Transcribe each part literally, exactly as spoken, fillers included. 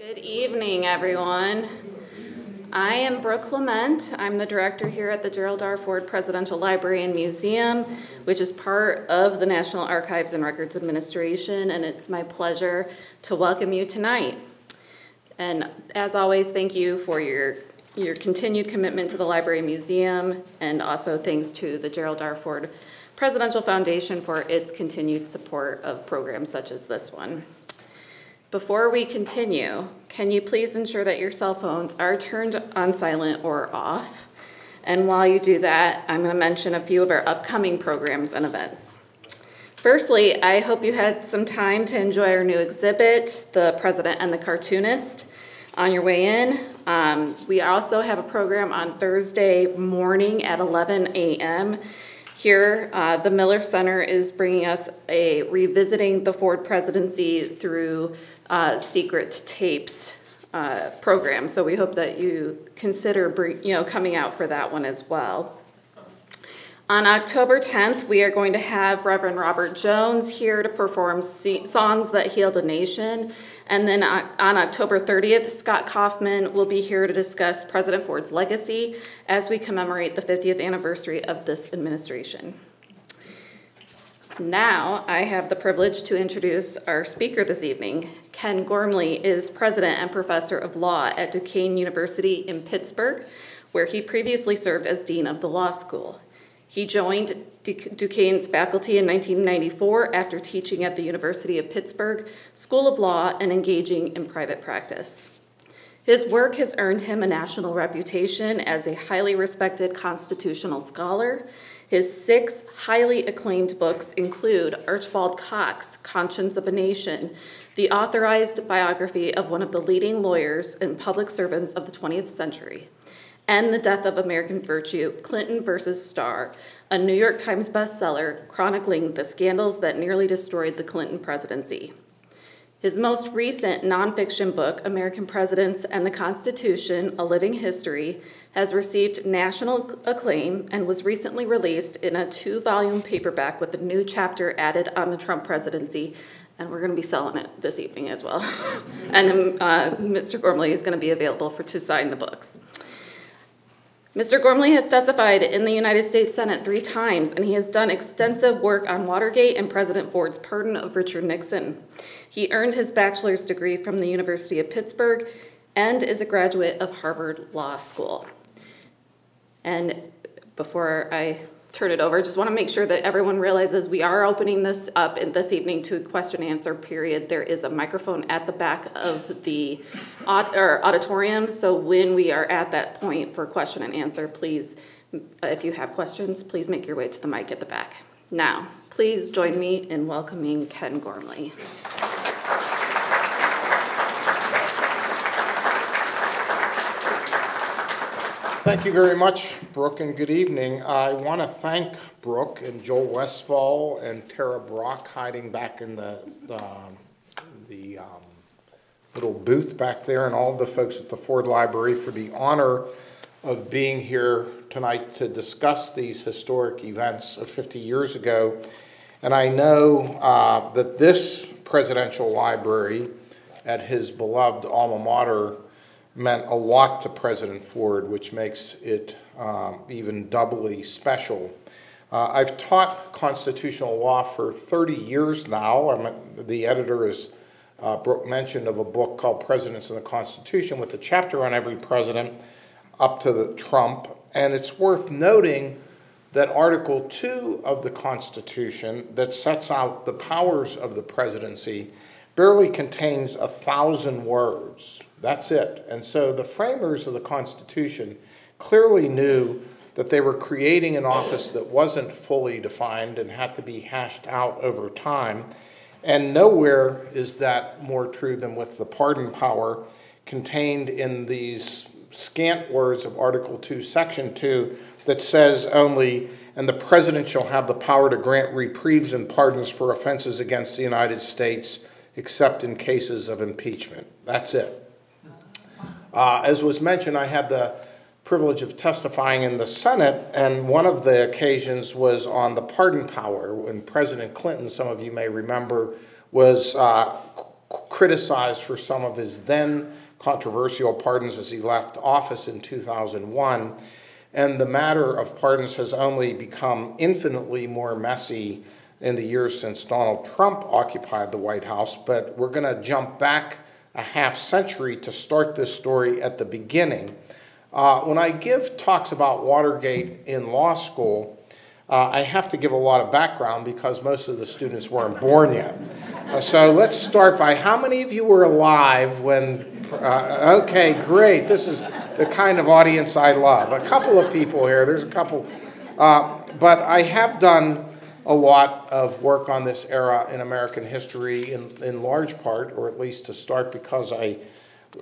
Good evening, everyone. I am Brooke Clement. I'm the director here at the Gerald R. Ford Presidential Library and Museum, which is part of the National Archives and Records Administration, and it's my pleasure to welcome you tonight. And as always, thank you for your, your continued commitment to the Library and Museum, and also thanks to the Gerald R. Ford Presidential Foundation for its continued support of programs such as this one. Before we continue, can you please ensure that your cell phones are turned on silent or off? And while you do that, I'm going to mention a few of our upcoming programs and events. Firstly, I hope you had some time to enjoy our new exhibit, The President and the Cartoonist, on your way in. Um, we also have a program on Thursday morning at eleven a m Here, uh, the Miller Center is bringing us a Revisiting the Ford Presidency Through uh, Secret Tapes uh, program. So we hope that you consider bring, you know, coming out for that one as well. On October tenth, we are going to have Reverend Robert Jones here to perform songs that healed a nation. And then on October thirtieth, Scott Kaufman will be here to discuss President Ford's legacy as we commemorate the fiftieth anniversary of this administration. Now, I have the privilege to introduce our speaker this evening. Ken Gormley is president and professor of law at Duquesne University in Pittsburgh, where he previously served as dean of the law school. He joined Duquesne's faculty in nineteen ninety-four after teaching at the University of Pittsburgh School of Law and engaging in private practice. His work has earned him a national reputation as a highly respected constitutional scholar. His six highly acclaimed books include Archibald Cox, Conscience of a Nation, the authorized biography of one of the leading lawyers and public servants of the twentieth century. And The Death of American Virtue, Clinton versus Starr, a New York Times bestseller chronicling the scandals that nearly destroyed the Clinton presidency. His most recent nonfiction book, American Presidents and the Constitution, A Living History, has received national acclaim and was recently released in a two-volume paperback with a new chapter added on the Trump presidency, and we're gonna be selling it this evening as well. And uh, Mister Gormley is gonna be available for to sign the books. Mister Gormley has testified in the United States Senate three times, and he has done extensive work on Watergate and President Ford's pardon of Richard Nixon. He earned his bachelor's degree from the University of Pittsburgh and is a graduate of Harvard Law School. And before I turn it over, I just want to make sure that everyone realizes we are opening this up this evening to a question and answer period. There is a microphone at the back of the auditorium, so when we are at that point for question and answer, please, if you have questions, please make your way to the mic at the back. Now, please join me in welcoming Ken Gormley. Thank you very much, Brooke, and good evening. I want to thank Brooke and Joel Westfall and Tara Brock hiding back in the, um, the um, little booth back there, and all of the folks at the Ford Library for the honor of being here tonight to discuss these historic events of fifty years ago. And I know uh, that this presidential library at his beloved alma mater meant a lot to President Ford, which makes it um, even doubly special. Uh, I've taught constitutional law for thirty years now. I'm a, the editor, as uh, Brooke mentioned, of a book called Presidents and the Constitution, with a chapter on every president up to the Trump. And it's worth noting that Article two of the Constitution, that sets out the powers of the presidency, barely contains a thousand words. That's it. And so the framers of the Constitution clearly knew that they were creating an office that wasn't fully defined and had to be hashed out over time. And nowhere is that more true than with the pardon power contained in these scant words of Article two, Section two, that says only, "And the president shall have the power to grant reprieves and pardons for offenses against the United States, except in cases of impeachment." That's it. Uh, as was mentioned, I had the privilege of testifying in the Senate, and one of the occasions was on the pardon power, when President Clinton, some of you may remember, was uh, criticized for some of his then controversial pardons as he left office in two thousand one. And the matter of pardons has only become infinitely more messy in the years since Donald Trump occupied the White House. But we're going to jump back a half century to start this story at the beginning. Uh, when I give talks about Watergate in law school, uh, I have to give a lot of background because most of the students weren't born yet. Uh, so let's start by, how many of you were alive when, uh, okay, great, this is the kind of audience I love. A couple of people here, there's a couple. Uh, but I have done a lot of work on this era in American history in, in large part, or at least to start, because I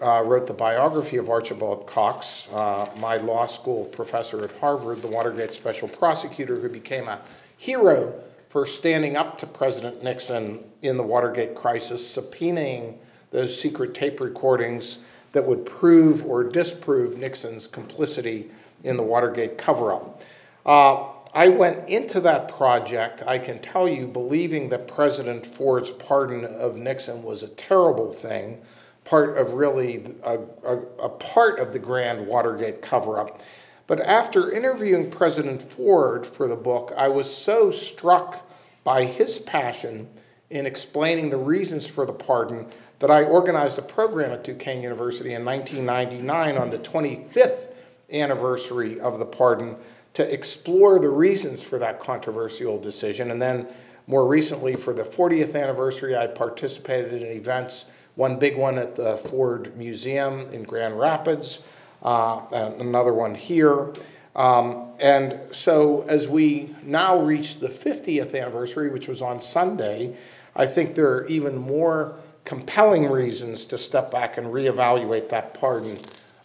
uh, wrote the biography of Archibald Cox, uh, my law school professor at Harvard, the Watergate special prosecutor who became a hero for standing up to President Nixon in the Watergate crisis, subpoenaing those secret tape recordings that would prove or disprove Nixon's complicity in the Watergate cover-up. Uh, I went into that project, I can tell you, believing that President Ford's pardon of Nixon was a terrible thing, part of really a, a, a part of the grand Watergate cover-up. But after interviewing President Ford for the book, I was so struck by his passion in explaining the reasons for the pardon that I organized a program at Duquesne University in nineteen ninety-nine on the twenty-fifth anniversary of the pardon, to explore the reasons for that controversial decision. And then more recently, for the fortieth anniversary, I participated in events, one big one at the Ford Museum in Grand Rapids, uh, and another one here. Um, and so as we now reach the fiftieth anniversary, which was on Sunday, I think there are even more compelling reasons to step back and reevaluate that pardon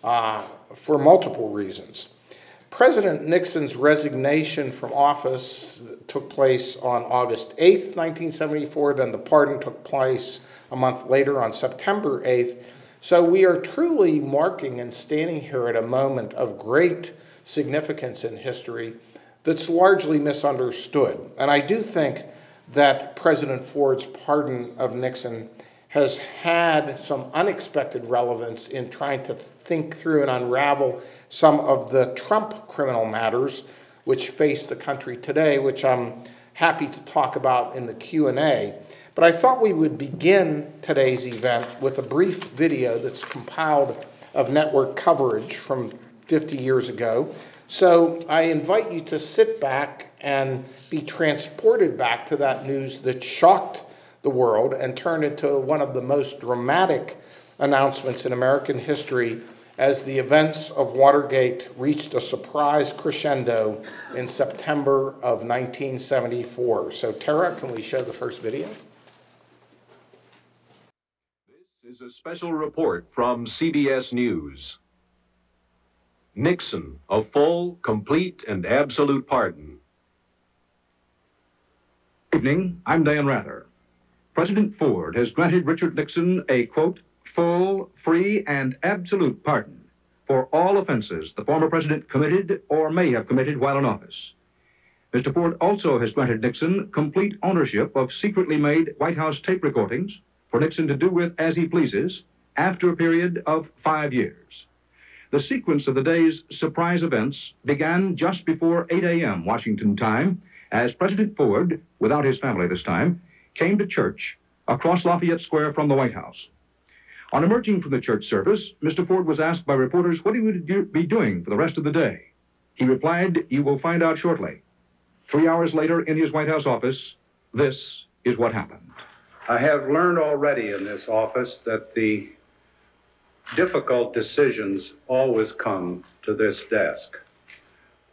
uh, for multiple reasons. President Nixon's resignation from office took place on August eighth, nineteen seventy-four. Then the pardon took place a month later on September eighth. So we are truly marking and standing here at a moment of great significance in history that's largely misunderstood. And I do think that President Ford's pardon of Nixon has had some unexpected relevance in trying to think through and unravel some of the Trump criminal matters which face the country today, which I'm happy to talk about in the Q and A. But I thought we would begin today's event with a brief video that's compiled of network coverage from fifty years ago. So I invite you to sit back and be transported back to that news that shocked the world and turned into one of the most dramatic announcements in American history as the events of Watergate reached a surprise crescendo in September of nineteen seventy-four. So Tara, can we show the first video? This is a special report from C B S News. Nixon, a full, complete, and absolute pardon. Good evening, I'm Dan Rather. President Ford has granted Richard Nixon a, quote, full, free, and absolute pardon for all offenses the former president committed or may have committed while in office. Mister Ford also has granted Nixon complete ownership of secretly made White House tape recordings for Nixon to do with as he pleases after a period of five years. The sequence of the day's surprise events began just before eight A M Washington time as President Ford, without his family this time, came to church across Lafayette Square from the White House. On emerging from the church service, Mister Ford was asked by reporters what he would do, be doing for the rest of the day. He replied, "You will find out shortly." Three hours later in his White House office, this is what happened. I have learned already in this office that the difficult decisions always come to this desk.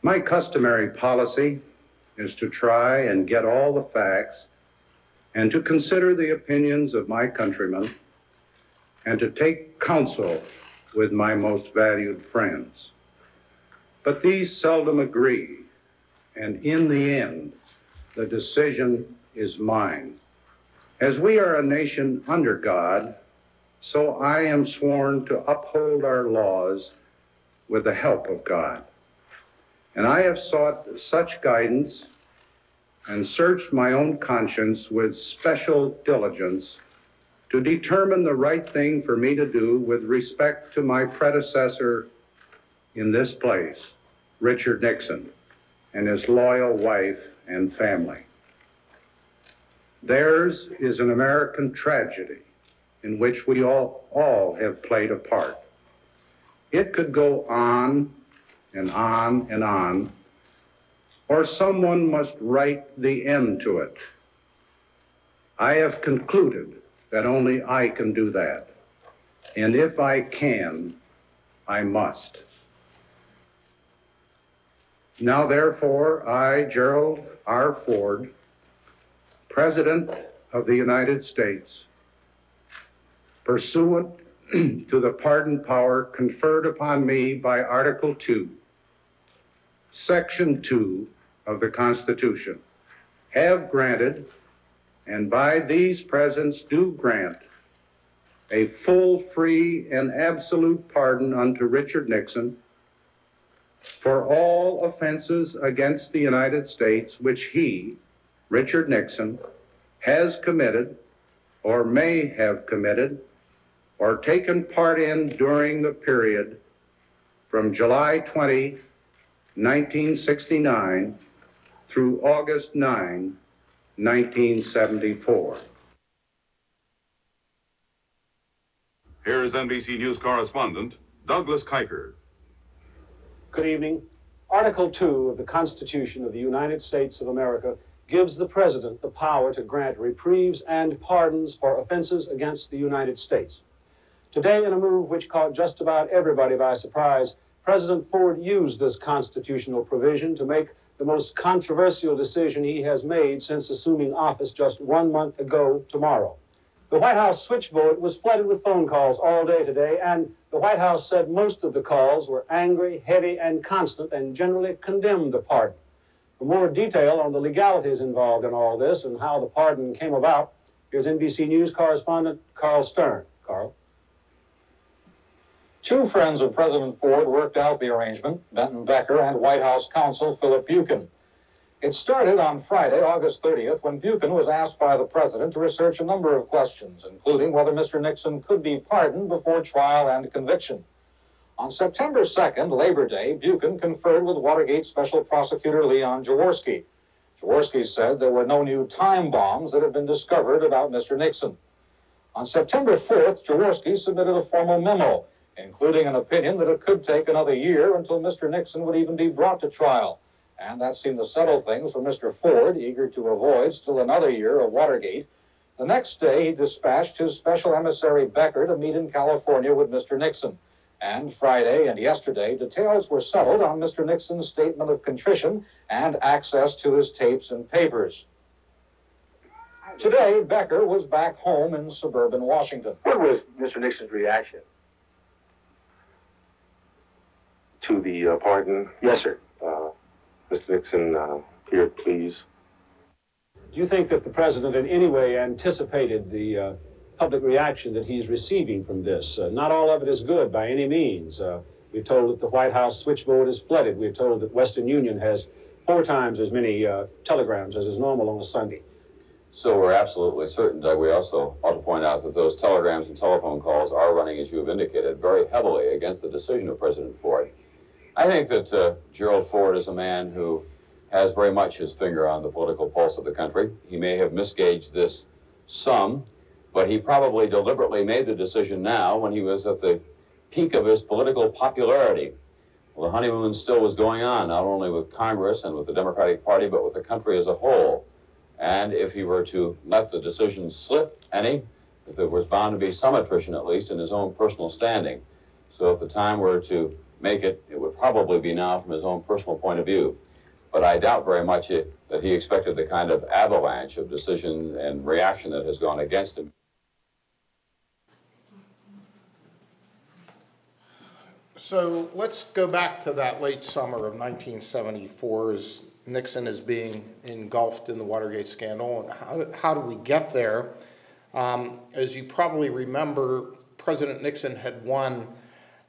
My customary policy is to try and get all the facts and to consider the opinions of my countrymen, and to take counsel with my most valued friends. But these seldom agree, and in the end, the decision is mine. As we are a nation under God, so I am sworn to uphold our laws with the help of God. And I have sought such guidance and searched my own conscience with special diligence to determine the right thing for me to do with respect to my predecessor in this place, Richard Nixon, and his loyal wife and family. Theirs is an American tragedy in which we all, all have played a part. It could go on and on and on, or someone must write the end to it. I have concluded that only I can do that, and if I can, I must. Now, therefore, I, Gerald R. Ford, President of the United States, pursuant to the pardon power conferred upon me by Article two, Section two of the Constitution, have granted, and by these presents do grant, a full, free, and absolute pardon unto Richard Nixon for all offenses against the United States which he, Richard Nixon, has committed or may have committed or taken part in during the period from July twentieth, nineteen sixty-nine through August ninth, nineteen seventy-four. Here is N B C News correspondent Douglas Kiker. Good evening. Article two of the Constitution of the United States of America gives the President the power to grant reprieves and pardons for offenses against the United States. Today, in a move which caught just about everybody by surprise, President Ford used this constitutional provision to make the most controversial decision he has made since assuming office just one month ago tomorrow. The White House switchboard was flooded with phone calls all day today, and the White House said most of the calls were angry, heavy, and constant, and generally condemned the pardon. For more detail on the legalities involved in all this and how the pardon came about, here's N B C News correspondent Carl Stern. Carl. Two friends of President Ford worked out the arrangement, Benton Becker and White House counsel Philip Buchen. It started on Friday, August thirtieth, when Buchen was asked by the President to research a number of questions, including whether Mister Nixon could be pardoned before trial and conviction. On September second, Labor Day, Buchen conferred with Watergate Special Prosecutor Leon Jaworski. Jaworski said there were no new time bombs that had been discovered about Mister Nixon. On September fourth, Jaworski submitted a formal memo, including an opinion that it could take another year until Mister Nixon would even be brought to trial. And that seemed to settle things for Mister Ford, eager to avoid still another year of Watergate. The next day, he dispatched his special emissary Becker to meet in California with Mister Nixon. And Friday and yesterday, details were settled on Mister Nixon's statement of contrition and access to his tapes and papers. Today, Becker was back home in suburban Washington. What was Mister Nixon's reaction to the uh, pardon? Yes, sir. Uh, Mister Nixon uh, here, please. Do you think that the President in any way anticipated the Uh... public reaction that he's receiving from this? Uh, not all of it is good by any means. Uh, we're told that the White House switchboard is flooded. We're told that Western Union has four times as many uh, telegrams as is normal on a Sunday. So we're absolutely certain, Doug. We also ought to point out that those telegrams and telephone calls are running, as you have indicated, very heavily against the decision of President Ford. I think that uh, Gerald Ford is a man who has very much his finger on the political pulse of the country. He may have misgauged this some, but he probably deliberately made the decision now when he was at the peak of his political popularity. Well, the honeymoon still was going on, not only with Congress and with the Democratic Party, but with the country as a whole. And if he were to let the decision slip any, if there was bound to be some attrition, at least in his own personal standing. So if the time were to make it, it would probably be now from his own personal point of view. But I doubt very much it, that he expected the kind of avalanche of decision and reaction that has gone against him. So let's go back to that late summer of nineteen seventy-four as Nixon is being engulfed in the Watergate scandal. And how did, how did we get there? Um, as you probably remember, President Nixon had won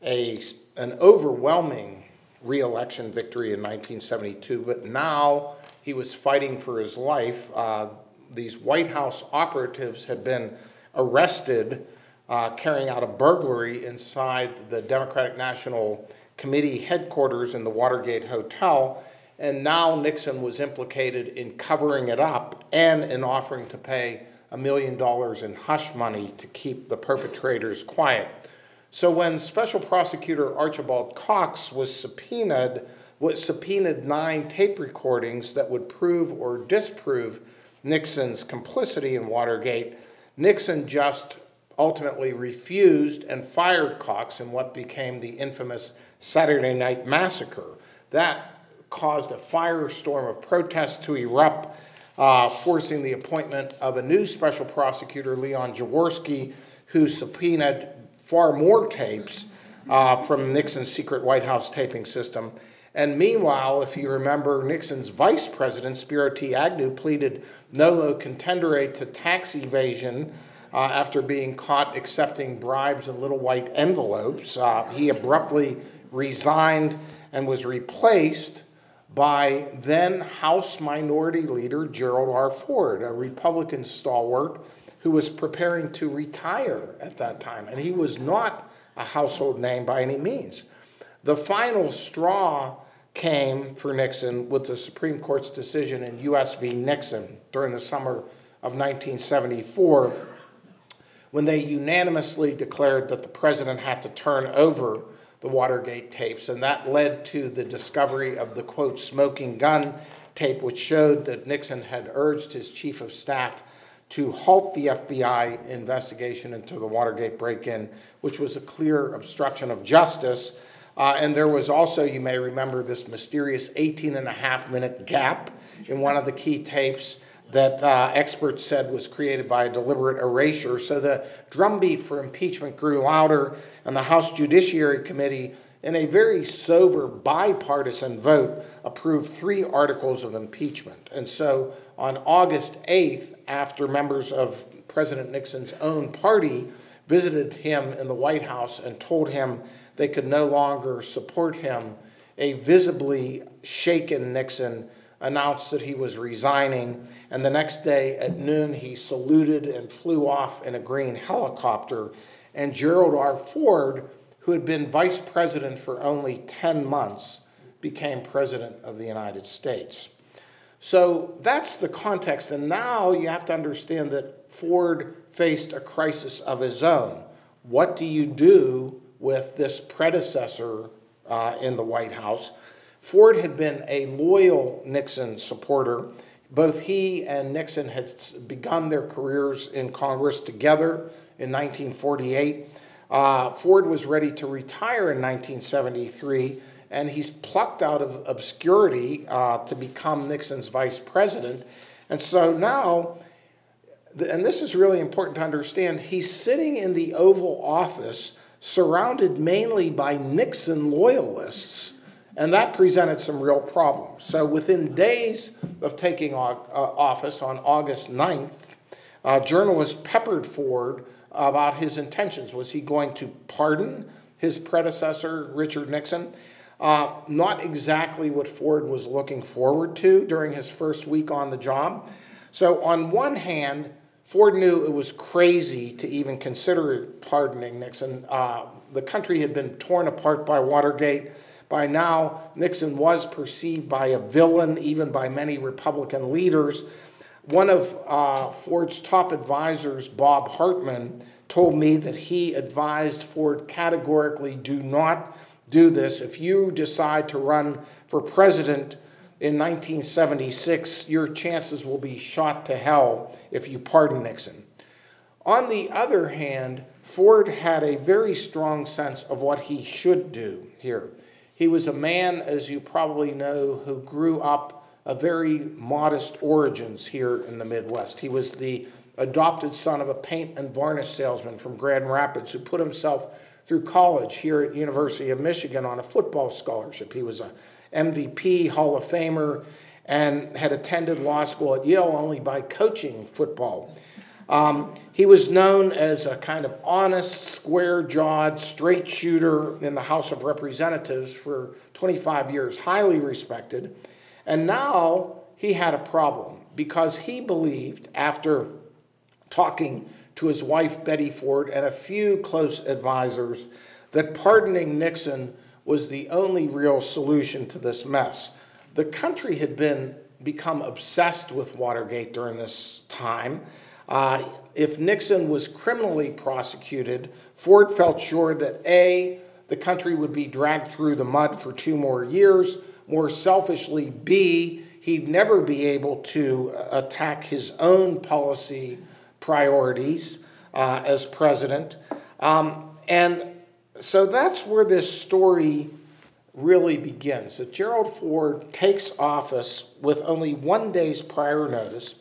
a, an overwhelming re-election victory in nineteen seventy-two, but now he was fighting for his life. Uh, these White House operatives had been arrested uh, carrying out a burglary inside the Democratic National Committee headquarters in the Watergate Hotel, and now Nixon was implicated in covering it up and in offering to pay a million dollars in hush money to keep the perpetrators quiet. So when Special Prosecutor Archibald Cox was subpoenaed, was subpoenaed nine tape recordings that would prove or disprove Nixon's complicity in Watergate, Nixon just ultimately refused and fired Cox in what became the infamous Saturday Night Massacre. That caused a firestorm of protests to erupt, uh, forcing the appointment of a new special prosecutor, Leon Jaworski, who subpoenaed far more tapes uh, from Nixon's secret White House taping system. And meanwhile, if you remember, Nixon's vice president, Spiro T. Agnew, pleaded nolo contendere to tax evasion uh, after being caught accepting bribes in little white envelopes. Uh, he abruptly resigned and was replaced by then House Minority Leader Gerald R. Ford, a Republican stalwart who was preparing to retire at that time, and he was not a household name by any means. The final straw came for Nixon with the Supreme Court's decision in U S v. Nixon during the summer of nineteen seventy-four, when they unanimously declared that the president had to turn over the Watergate tapes, and that led to the discovery of the, quote, smoking gun tape, which showed that Nixon had urged his chief of staff to halt the F B I investigation into the Watergate break-in, which was a clear obstruction of justice. Uh, and there was also, you may remember, this mysterious eighteen and a half minute gap in one of the key tapes that uh, experts said was created by a deliberate erasure. So the drumbeat for impeachment grew louder, and the House Judiciary Committee, in a very sober bipartisan vote, approved three articles of impeachment. And so on August eighth, after members of President Nixon's own party visited him in the White House and told him they could no longer support him, a visibly shaken Nixon announced that he was resigning, and the next day at noon he saluted and flew off in a green helicopter. And Gerald R. Ford, who had been vice president for only ten months, became president of the United States. So that's the context, and now you have to understand that Ford faced a crisis of his own. What do you do with this predecessor uh, in the White House? Ford had been a loyal Nixon supporter. Both he and Nixon had begun their careers in Congress together in nineteen forty-eight. Uh, Ford was ready to retire in nineteen seventy-three, and he's plucked out of obscurity uh, to become Nixon's vice president. And so now, and this is really important to understand, he's sitting in the Oval Office surrounded mainly by Nixon loyalists, and that presented some real problems. So within days of taking office on August ninth, uh, journalists peppered Ford about his intentions. Was he going to pardon his predecessor, Richard Nixon? Uh, not exactly what Ford was looking forward to during his first week on the job. So on one hand, Ford knew it was crazy to even consider pardoning Nixon. Uh, the country had been torn apart by Watergate. By now, Nixon was perceived by a villain, even by many Republican leaders. One of uh, Ford's top advisors, Bob Hartman, told me that he advised Ford categorically, do not do this. If you decide to run for president in nineteen seventy-six, your chances will be shot to hell if you pardon Nixon. On the other hand, Ford had a very strong sense of what he should do here. He was a man, as you probably know, who grew up of very modest origins here in the Midwest. He was the adopted son of a paint and varnish salesman from Grand Rapids who put himself through college here at University of Michigan on a football scholarship. He was a M V P, Hall of Famer, and had attended law school at Yale only by coaching football. Um, he was known as a kind of honest, square-jawed, straight shooter in the House of Representatives for twenty-five years, highly respected. And now he had a problem because he believed, after talking to his wife Betty Ford and a few close advisors that pardoning Nixon was the only real solution to this mess. The country had been become obsessed with Watergate during this time. Uh, if Nixon was criminally prosecuted, Ford felt sure that A, the country would be dragged through the mud for two more years. More selfishly, B, he'd never be able to attack his own policy priorities uh, as president. Um, and so that's where this story really begins. That Gerald Ford takes office with only one day's prior notice.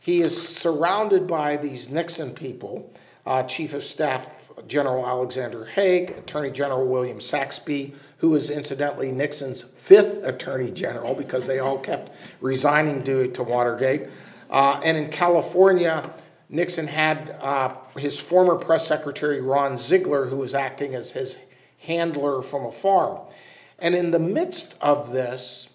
He is surrounded by these Nixon people, uh, Chief of Staff General Alexander Haig, Attorney General William Saxby, who is incidentally Nixon's fifth Attorney General because they all kept resigning due to Watergate. Uh, and in California, Nixon had uh, his former press secretary, Ron Ziegler, who was acting as his handler from afar. And in the midst of this,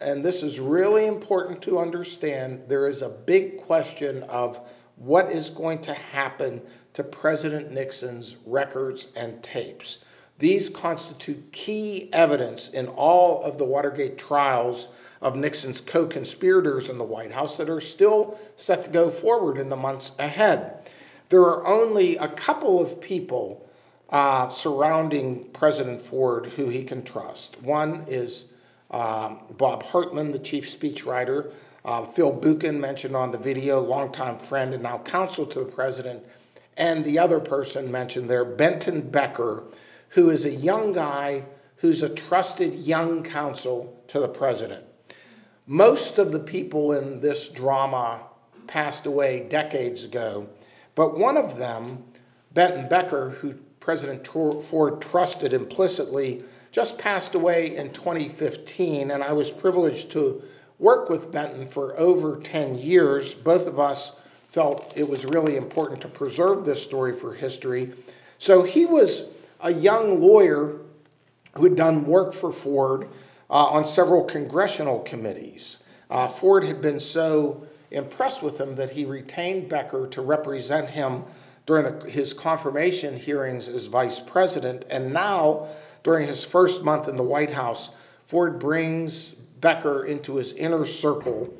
and this is really important to understand, there is a big question of what is going to happen to President Nixon's records and tapes. These constitute key evidence in all of the Watergate trials of Nixon's co-conspirators in the White House that are still set to go forward in the months ahead. There are only a couple of people uh, surrounding President Ford who he can trust. One is um, Bob Hartman, the chief speechwriter. Uh, Phil Buchen, mentioned on the video, longtime friend and now counsel to the president. And the other person mentioned there, Benton Becker, who is a young guy who's a trusted young counsel to the president. Most of the people in this drama passed away decades ago, but one of them, Benton Becker, who President Ford trusted implicitly, just passed away in twenty fifteen, and I was privileged to work with Benton for over ten years. Both of us felt it was really important to preserve this story for history. So he was a young lawyer who had done work for Ford uh, on several congressional committees. Uh, Ford had been so impressed with him that he retained Becker to represent him during the, his confirmation hearings as vice president. And now, during his first month in the White House, Ford brings Becker into his inner circle.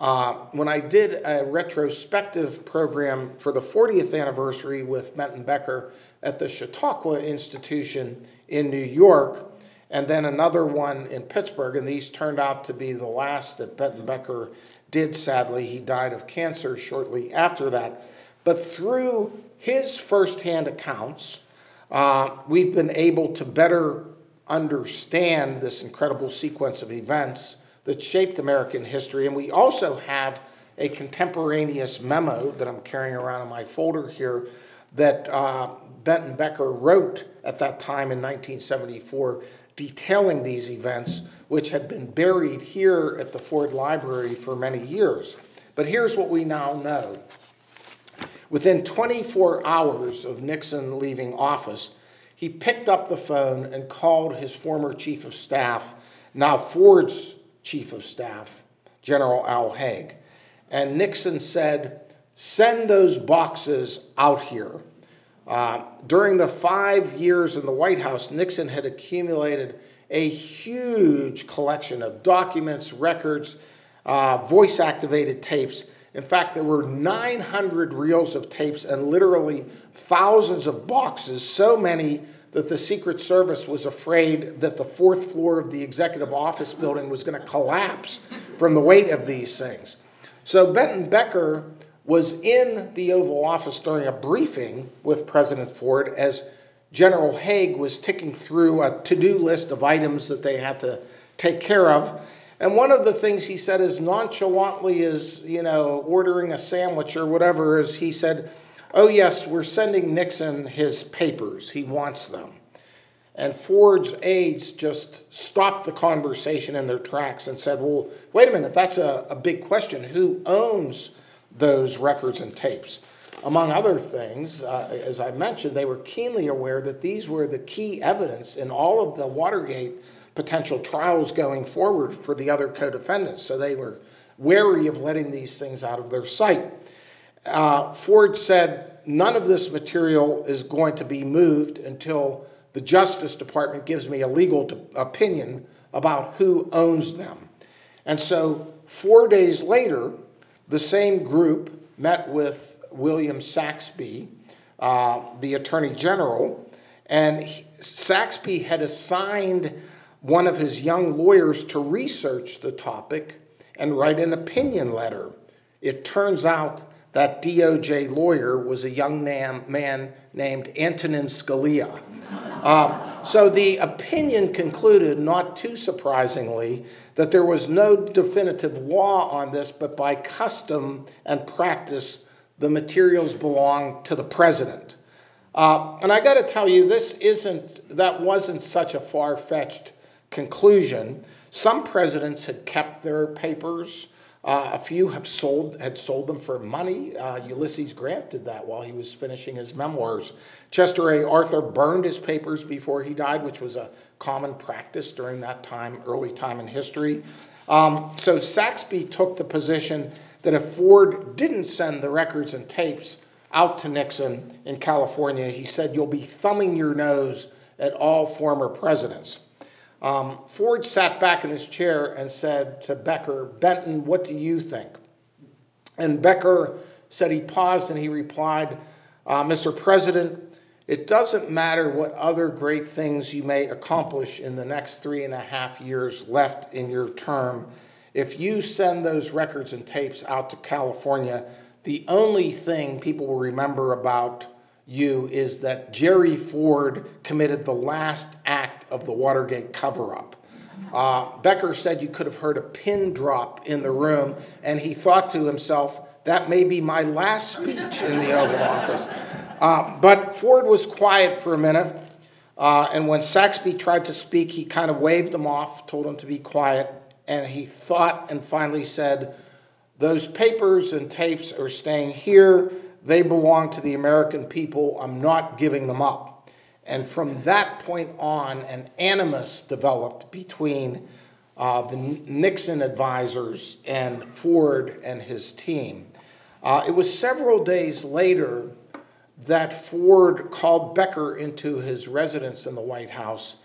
Uh, when I did a retrospective program for the fortieth anniversary with Benton Becker at the Chautauqua Institution in New York, and then another one in Pittsburgh, and these turned out to be the last that Benton Becker did, sadly. He died of cancer shortly after that. But through his firsthand accounts, uh, we've been able to better understand this incredible sequence of events that shaped American history. And we also have a contemporaneous memo that I'm carrying around in my folder here that uh, Benton Becker wrote at that time in nineteen seventy-four detailing these events, which had been buried here at the Ford Library for many years. But here's what we now know. Within twenty-four hours of Nixon leaving office, he picked up the phone and called his former chief of staff, now Ford's chief of staff, General Al Haig. And Nixon said, "Send those boxes out here." Uh, during the five years in the White House, Nixon had accumulated a huge collection of documents, records, uh, voice-activated tapes. In fact, there were nine hundred reels of tapes and literally thousands of boxes, so many that the Secret Service was afraid that the fourth floor of the executive office building was going to collapse from the weight of these things. So Benton Becker was in the Oval Office during a briefing with President Ford as General Haig was ticking through a to-do list of items that they had to take care of. And one of the things he said as nonchalantly as, you know, ordering a sandwich or whatever is he said, "Oh yes, we're sending Nixon his papers. He wants them." And Ford's aides just stopped the conversation in their tracks and said, "Well, wait a minute, that's a, a big question. Who owns those records and tapes?" Among other things, uh, as I mentioned, they were keenly aware that these were the key evidence in all of the Watergate potential trials going forward for the other co-defendants. So they were wary of letting these things out of their sight. Uh, Ford said, that none of this material is going to be moved until the Justice Department gives me a legal opinion about who owns them. And so four days later, the same group met with William Saxby, uh, the Attorney General, and he, Saxby had assigned one of his young lawyers to research the topic and write an opinion letter. It turns out that D O J lawyer was a young man named Antonin Scalia. Um, so the opinion concluded, not too surprisingly, that there was no definitive law on this, but by custom and practice, the materials belong to the president. Uh, and I got to tell you, this isn't, that wasn't such a far-fetched conclusion. Some presidents had kept their papers. Uh, a few have sold, had sold them for money. Uh, Ulysses Grant did that while he was finishing his memoirs. Chester A. Arthur burned his papers before he died, which was a common practice during that time, early time in history. Um, so Saxby took the position that if Ford didn't send the records and tapes out to Nixon in California, he said, "You'll be thumbing your nose at all former presidents." Um, Ford sat back in his chair and said to Becker, "Benton, what do you think?" And Becker said he paused and he replied, uh, "Mister President, it doesn't matter what other great things you may accomplish in the next three and a half years left in your term. If you send those records and tapes out to California, the only thing people will remember about you is that Gerald Ford committed the last act of the Watergate cover-up." Uh, Becker said you could have heard a pin drop in the room, and he thought to himself, that may be my last speech in the Oval Office. Uh, but Ford was quiet for a minute, uh, and when Saxby tried to speak, he kind of waved him off, told him to be quiet, and he thought and finally said, "Those papers and tapes are staying here. They belong to the American people. I'm not giving them up." And from that point on, an animus developed between uh, the Nixon advisors and Ford and his team. Uh, it was several days later that Ford called Becker into his residence in the White House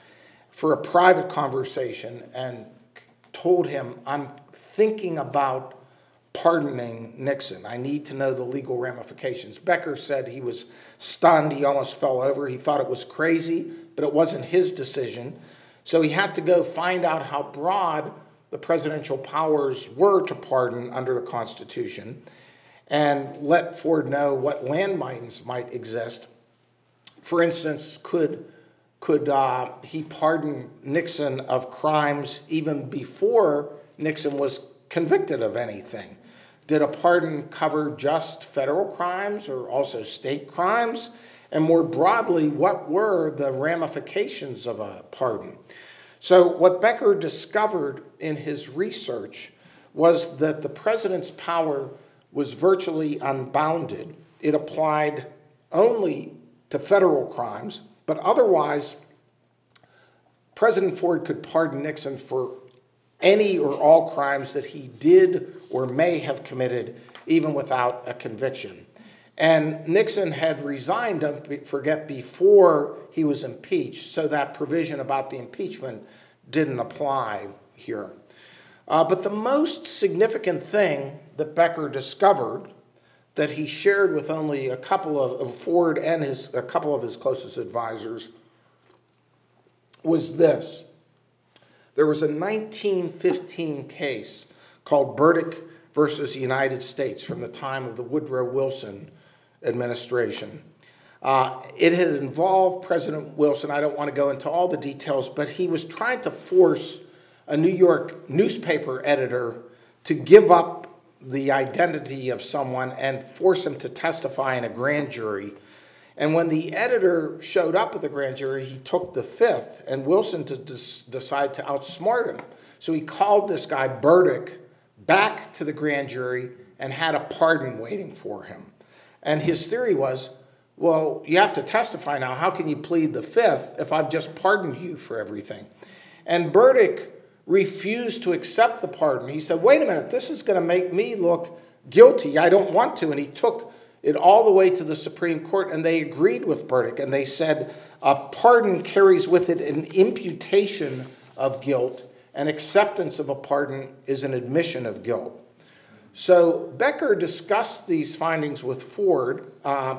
for a private conversation and told him, "I'm thinking about pardoning Nixon. I need to know the legal ramifications." Becker said he was stunned. He almost fell over. He thought it was crazy, but it wasn't his decision. So he had to go find out how broad the presidential powers were to pardon under the Constitution and let Ford know what landmines might exist. For instance, could, could uh, he pardon Nixon of crimes even before Nixon was convicted of anything? Did a pardon cover just federal crimes or also state crimes? And more broadly, what were the ramifications of a pardon? So what Becker discovered in his research was that the president's power was virtually unbounded. It applied only to federal crimes, but otherwise, President Ford could pardon Nixon for any or all crimes that he did or may have committed, even without a conviction. And Nixon had resigned, don't forget, before he was impeached, so that provision about the impeachment didn't apply here. Uh, but the most significant thing that Becker discovered, that he shared with only a couple of, of Ford and his, a couple of his closest advisors, was this. There was a nineteen fifteen case called Burdick versus the United States from the time of the Woodrow Wilson administration. Uh, it had involved President Wilson. I don't want to go into all the details, but he was trying to force a New York newspaper editor to give up the identity of someone and force him to testify in a grand jury. And when the editor showed up at the grand jury, he took the fifth, and Wilson to decide to outsmart him. So he called this guy, Burdick, back to the grand jury and had a pardon waiting for him. And his theory was, well, you have to testify now. How can you plead the fifth if I've just pardoned you for everything? And Burdick refused to accept the pardon. He said, wait a minute, this is going to make me look guilty. I don't want to. And he took it all the way to the Supreme Court, and they agreed with Burdick, and they said a pardon carries with it an imputation of guilt, and acceptance of a pardon is an admission of guilt. So Becker discussed these findings with Ford. Uh,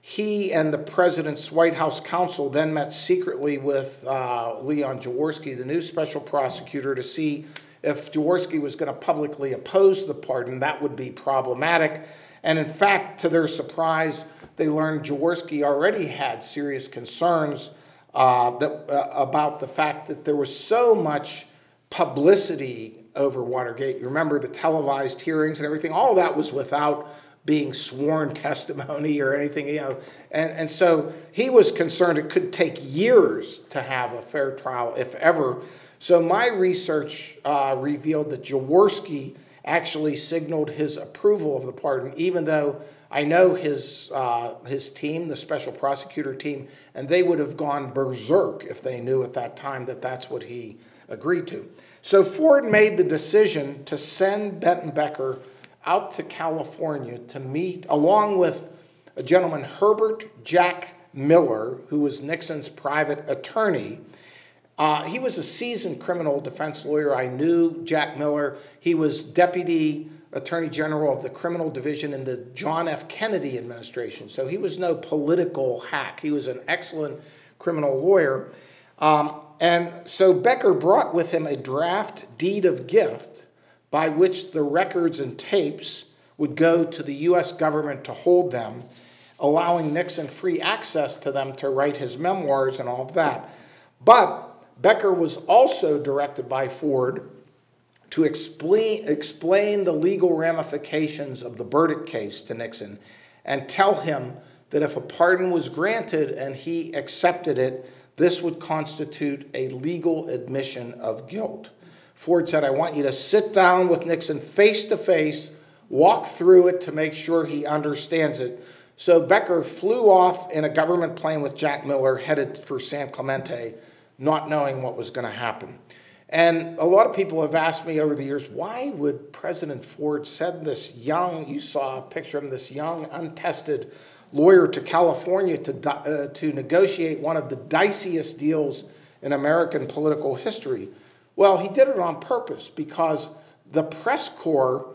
he and the president's White House counsel then met secretly with uh, Leon Jaworski, the new special prosecutor, to see if Jaworski was going to publicly oppose the pardon. That would be problematic. And in fact, to their surprise, they learned Jaworski already had serious concerns uh, that, uh, about the fact that there was so much publicity over Watergate. You remember the televised hearings and everything. All that was without being sworn testimony or anything, you know. And, and so he was concerned it could take years to have a fair trial, if ever. So my research uh, revealed that Jaworski actually signaled his approval of the pardon, even though I know his, uh, his team, the special prosecutor team, and they would have gone berserk if they knew at that time that that's what he agreed to. So Ford made the decision to send Benton Becker out to California to meet, along with a gentleman, Herbert Jack Miller, who was Nixon's private attorney. Uh, he was a seasoned criminal defense lawyer. I knew Jack Miller. He was Deputy Attorney General of the Criminal Division in the John F. Kennedy administration. So he was no political hack. He was an excellent criminal lawyer. Um, and so Becker brought with him a draft deed of gift by which the records and tapes would go to the U S government to hold them, allowing Nixon free access to them to write his memoirs and all of that. But Becker was also directed by Ford to explain, explain the legal ramifications of the Burdick case to Nixon and tell him that if a pardon was granted and he accepted it, this would constitute a legal admission of guilt. Ford said, I want you to sit down with Nixon face to face, walk through it to make sure he understands it. So Becker flew off in a government plane with Jack Miller, headed for San Clemente, not knowing what was going to happen. And a lot of people have asked me over the years, why would President Ford send this young, you saw a picture of him, this young, untested lawyer to California to, uh, to negotiate one of the diciest deals in American political history? Well, he did it on purpose because the press corps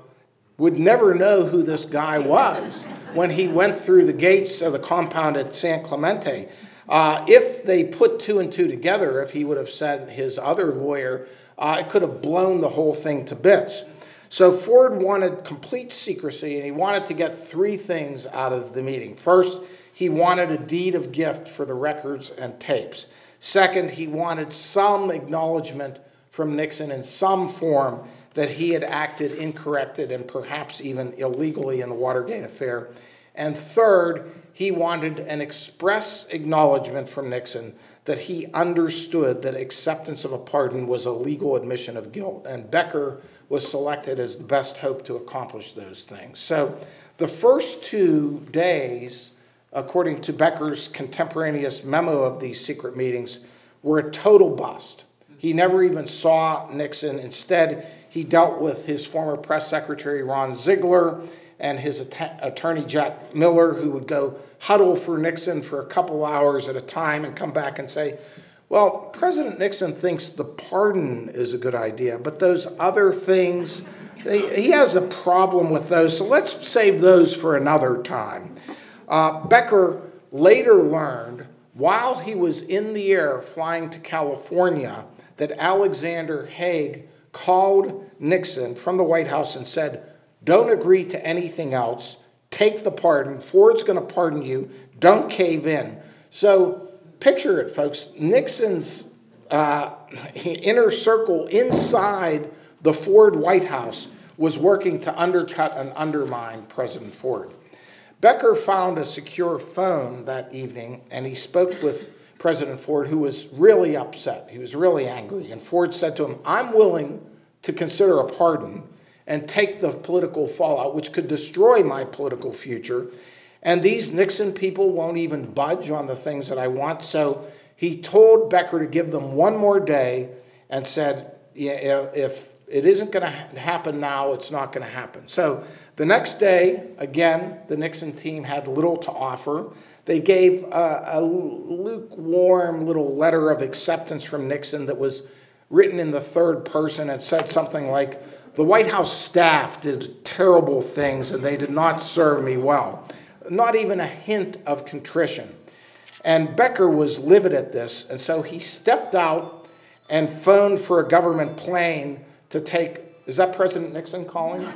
would never know who this guy was when he went through the gates of the compound at San Clemente. Uh, if they put two and two together, if he would have sent his other lawyer, uh, it could have blown the whole thing to bits. So Ford wanted complete secrecy, and he wanted to get three things out of the meeting. First, he wanted a deed of gift for the records and tapes. Second, he wanted some acknowledgement from Nixon in some form that he had acted incorrectly and perhaps even illegally in the Watergate affair. And third, he wanted an express acknowledgement from Nixon that he understood that acceptance of a pardon was a legal admission of guilt. And Becker was selected as the best hope to accomplish those things. So the first two days, according to Becker's contemporaneous memo of these secret meetings, were a total bust. He never even saw Nixon. Instead, he dealt with his former press secretary, Ron Ziegler, and his att attorney, Jack Miller, who would go huddle for Nixon for a couple hours at a time and come back and say, well, President Nixon thinks the pardon is a good idea, but those other things, they, he has a problem with those, so let's save those for another time. Uh, Becker later learned, while he was in the air flying to California, that Alexander Haig called Nixon from the White House and said, don't agree to anything else. Take the pardon. Ford's going to pardon you. Don't cave in. So picture it, folks. Nixon's uh, inner circle inside the Ford White House was working to undercut and undermine President Ford. Becker found a secure phone that evening, and he spoke with President Ford, who was really upset. He was really angry. And Ford said to him, I'm willing to consider a pardon and take the political fallout, which could destroy my political future. And these Nixon people won't even budge on the things that I want. So he told Becker to give them one more day and said, yeah, if it isn't going to ha happen now. It's not going to happen. So the next day, again, the Nixon team had little to offer. They gave a, a lukewarm little letter of acceptance from Nixon that was written in the third person. It said something like, the White House staff did terrible things and they did not serve me well. Not even a hint of contrition. And Becker was livid at this, and so he stepped out and phoned for a government plane to take, is that President Nixon calling?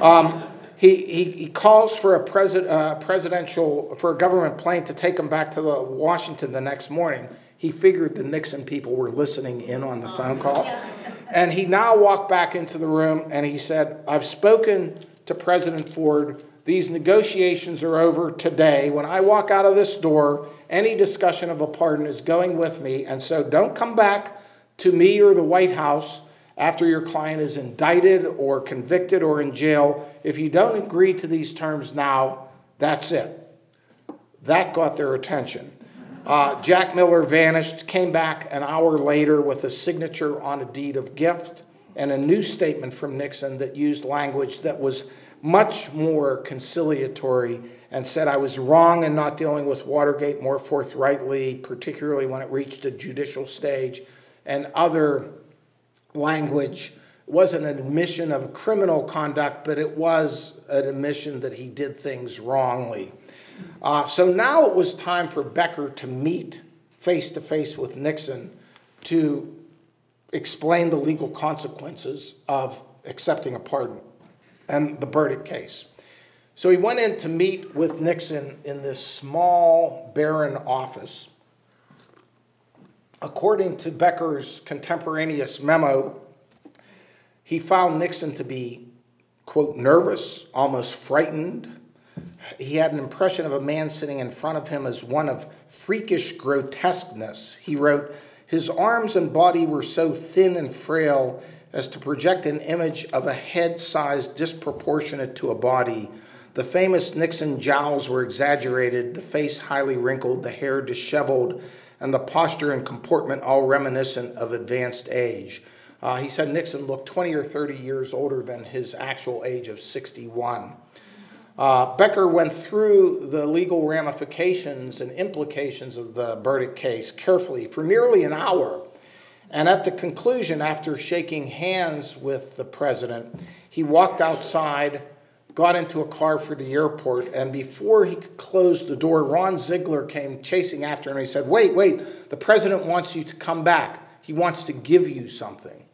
um, he, he, he calls for a pres uh, presidential, for a government plane to take him back to the Washington the next morning. He figured the Nixon people were listening in on the oh, phone call. Yeah. And he now walked back into the room and he said, I've spoken to President Ford. These negotiations are over today. When I walk out of this door, any discussion of a pardon is going with me. And so don't come back to me or the White House after your client is indicted or convicted or in jail. If you don't agree to these terms now, that's it. That got their attention. Uh, Jack Miller vanished, came back an hour later with a signature on a deed of gift and a new statement from Nixon that used language that was much more conciliatory and said, I was wrong in not dealing with Watergate more forthrightly, particularly when it reached a judicial stage, and other language. It wasn't an admission of criminal conduct, but it was an admission that he did things wrongly. Uh, so now it was time for Becker to meet face-to-face with Nixon to explain the legal consequences of accepting a pardon and the Burdick case. So he went in to meet with Nixon in this small, barren office. According to Becker's contemporaneous memo, he found Nixon to be, quote, nervous, almost frightened. He had an impression of a man sitting in front of him as one of freakish grotesqueness. He wrote, his arms and body were so thin and frail as to project an image of a head size disproportionate to a body. The famous Nixon jowls were exaggerated, the face highly wrinkled, the hair disheveled, and the posture and comportment all reminiscent of advanced age. Uh, he said Nixon looked twenty or thirty years older than his actual age of sixty-one. Uh, Becker went through the legal ramifications and implications of the Burdick case carefully for nearly an hour. And at the conclusion, after shaking hands with the president, he walked outside, got into a car for the airport, and before he could close the door, Ron Ziegler came chasing after him and he said, wait, wait, the president wants you to come back. He wants to give you something.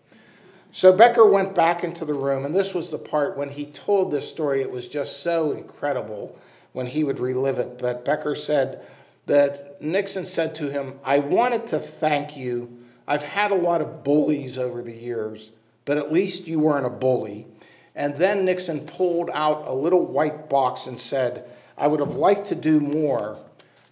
So Becker went back into the room, and this was the part when he told this story. It was just so incredible when he would relive it. But Becker said that Nixon said to him, I wanted to thank you. I've had a lot of bullies over the years, but at least you weren't a bully. And then Nixon pulled out a little white box and said, I would have liked to do more.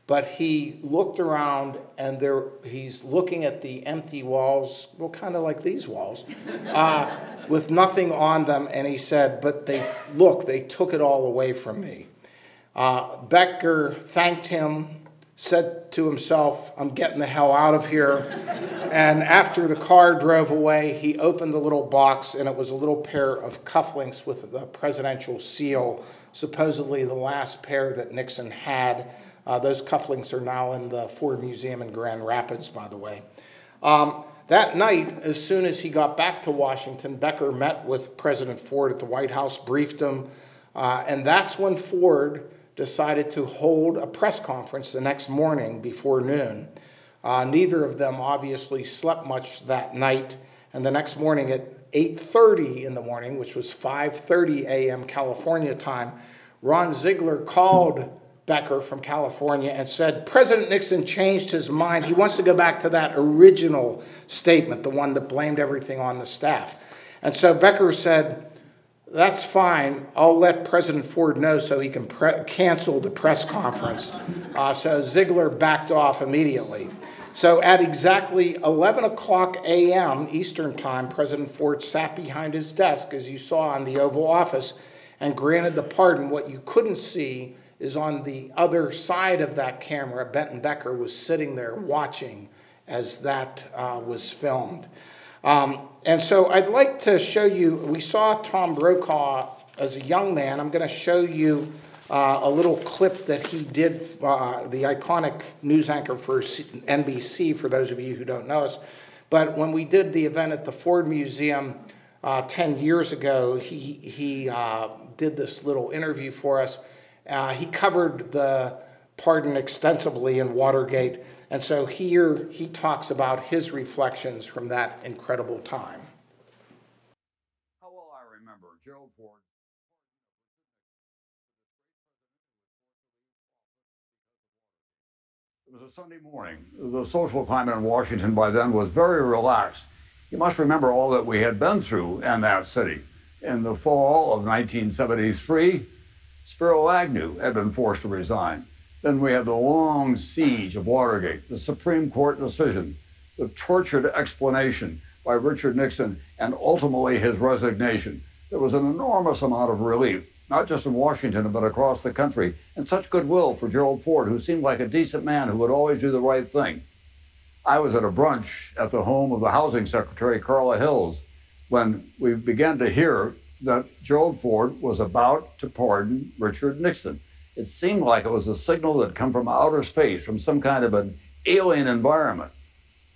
But he looked around, and there he's looking at the empty walls, well, kind of like these walls, uh, with nothing on them. And he said, but they look, they took it all away from me. Uh, Becker thanked him, said to himself, I'm getting the hell out of here. And after the car drove away, he opened the little box, and it was a little pair of cufflinks with the presidential seal, supposedly the last pair that Nixon had. Uh, those cufflinks are now in the Ford Museum in Grand Rapids, by the way. Um, that night, as soon as he got back to Washington, Becker met with President Ford at the White House, briefed him, uh, and that's when Ford decided to hold a press conference the next morning before noon. Uh, neither of them obviously slept much that night, and the next morning at eight thirty in the morning, which was five thirty a m California time, Ron Ziegler called Becker from California and said, President Nixon changed his mind. He wants to go back to that original statement, the one that blamed everything on the staff. And so Becker said, that's fine. I'll let President Ford know so he can pre cancel the press conference. Uh, so Ziegler backed off immediately. So at exactly eleven o'clock a m Eastern time, President Ford sat behind his desk, as you saw in the Oval Office, and granted the pardon. What you couldn't see is on the other side of that camera, Benton Becker was sitting there watching as that uh, was filmed. Um, and so I'd like to show you, we saw Tom Brokaw as a young man. I'm going to show you uh, a little clip that he did, uh, the iconic news anchor for N B C, for those of you who don't know us. But when we did the event at the Ford Museum uh, ten years ago, he, he uh, did this little interview for us. Uh, he covered the pardon extensively in Watergate. And so here he talks about his reflections from that incredible time. How well I remember Gerald Ford. It was a Sunday morning. The social climate in Washington by then was very relaxed. You must remember all that we had been through in that city. In the fall of nineteen seventy-three, Spiro Agnew had been forced to resign. Then we had the long siege of Watergate, the Supreme Court decision, the tortured explanation by Richard Nixon, and ultimately his resignation. There was an enormous amount of relief, not just in Washington, but across the country, and such goodwill for Gerald Ford, who seemed like a decent man who would always do the right thing. I was at a brunch at the home of the housing secretary, Carla Hills, when we began to hear that Gerald Ford was about to pardon Richard Nixon. It seemed like it was a signal that come from outer space, from some kind of an alien environment.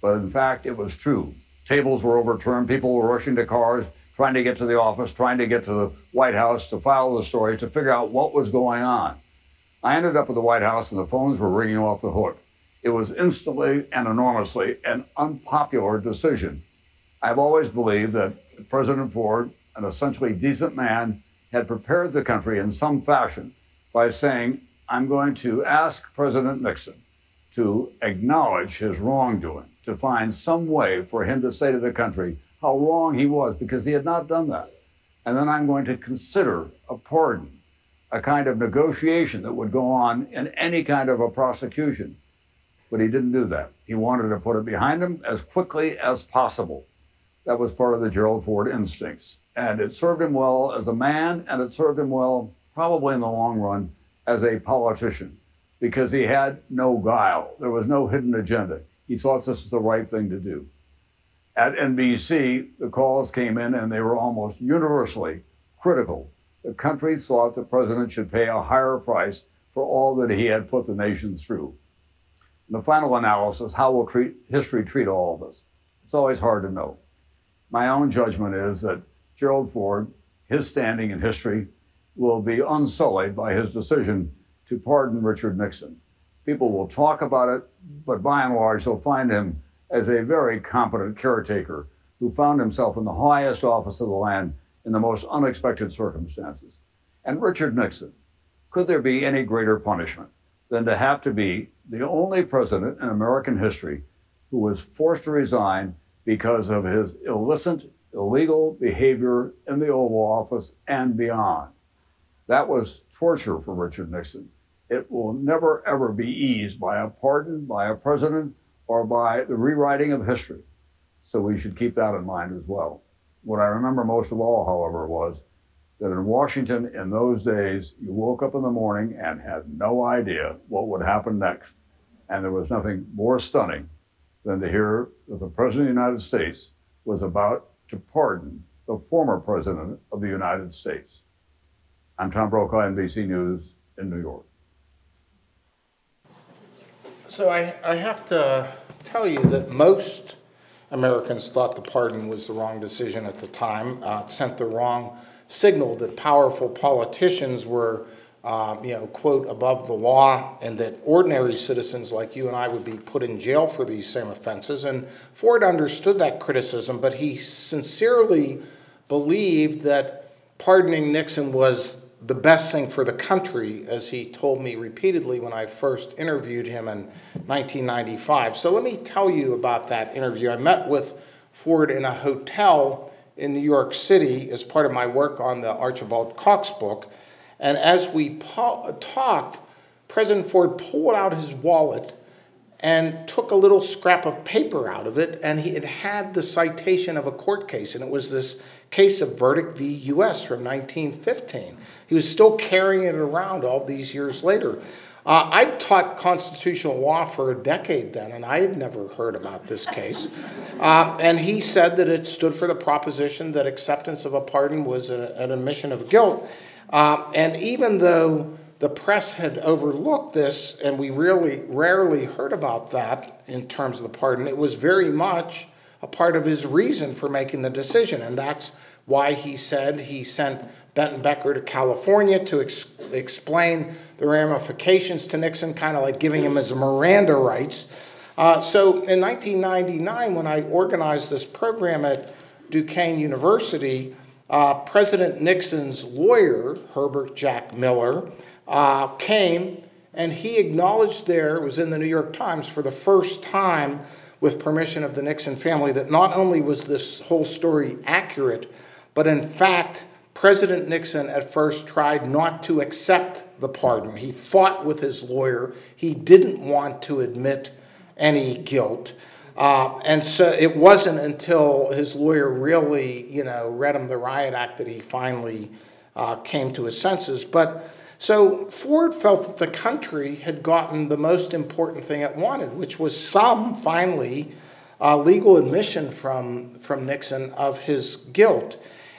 But in fact, it was true. Tables were overturned, people were rushing to cars, trying to get to the office, trying to get to the White House to file the story, to figure out what was going on. I ended up at the White House and the phones were ringing off the hook. It was instantly and enormously an unpopular decision. I've always believed that President Ford, an essentially decent man, had prepared the country in some fashion by saying, I'm going to ask President Nixon to acknowledge his wrongdoing, to find some way for him to say to the country how wrong he was, because he had not done that. And then I'm going to consider a pardon, a kind of negotiation that would go on in any kind of a prosecution. But he didn't do that. He wanted to put it behind him as quickly as possible. That was part of the Gerald Ford instincts. And it served him well as a man, and it served him well probably in the long run as a politician, because he had no guile. There was no hidden agenda. He thought this was the right thing to do. At N B C, the calls came in and they were almost universally critical. The country thought the president should pay a higher price for all that he had put the nation through. In the final analysis, how will treat, history treat all of us? It's always hard to know. My own judgment is that Gerald Ford, his standing in history, will be unsullied by his decision to pardon Richard Nixon. People will talk about it, but by and large, they'll find him as a very competent caretaker who found himself in the highest office of the land in the most unexpected circumstances. And Richard Nixon, could there be any greater punishment than to have to be the only president in American history who was forced to resign because of his illicit, illegal behavior in the Oval Office and beyond? That was torture for Richard Nixon. It will never, ever be eased by a pardon, by a president, or by the rewriting of history. So we should keep that in mind as well. What I remember most of all, however, was that in Washington in those days, you woke up in the morning and had no idea what would happen next. And there was nothing more stunning than to hear that the President of the United States was about to pardon the former President of the United States. I'm Tom Brokaw, N B C News in New York. So I, I have to tell you that most Americans thought the pardon was the wrong decision at the time. Uh, it sent the wrong signal that powerful politicians were, uh, you know, quote, above the law, and that ordinary citizens like you and I would be put in jail for these same offenses. And Ford understood that criticism, but he sincerely believed that pardoning Nixon was the best thing for the country, as he told me repeatedly when I first interviewed him in nineteen ninety-five. So let me tell you about that interview. I met with Ford in a hotel in New York City as part of my work on the Archibald Cox book. And as we talked, President Ford pulled out his wallet and took a little scrap of paper out of it, and he, it had the citation of a court case, and it was this case of Burdick v. U S from nineteen fifteen. He was still carrying it around all these years later. Uh, I taught constitutional law for a decade then, and I had never heard about this case. Uh, and he said that it stood for the proposition that acceptance of a pardon was a, an admission of guilt. Uh, and even though the press had overlooked this, and we really rarely heard about that in terms of the pardon, it was very much a part of his reason for making the decision. And that's why he said he sent Benton Becker to California to ex explain the ramifications to Nixon, kind of like giving him his Miranda rights. Uh, so in nineteen ninety-nine, when I organized this program at Duquesne University, uh, President Nixon's lawyer, Herbert Jack Miller, uh, came, and he acknowledged there, it was in the New York Times for the first time, with permission of the Nixon family, that not only was this whole story accurate, but in fact, President Nixon at first tried not to accept the pardon. He fought with his lawyer. He didn't want to admit any guilt. Uh, and so it wasn't until his lawyer really, you know, read him the Riot Act that he finally uh, came to his senses. But so Ford felt that the country had gotten the most important thing it wanted, which was some, finally, uh, legal admission from, from Nixon of his guilt.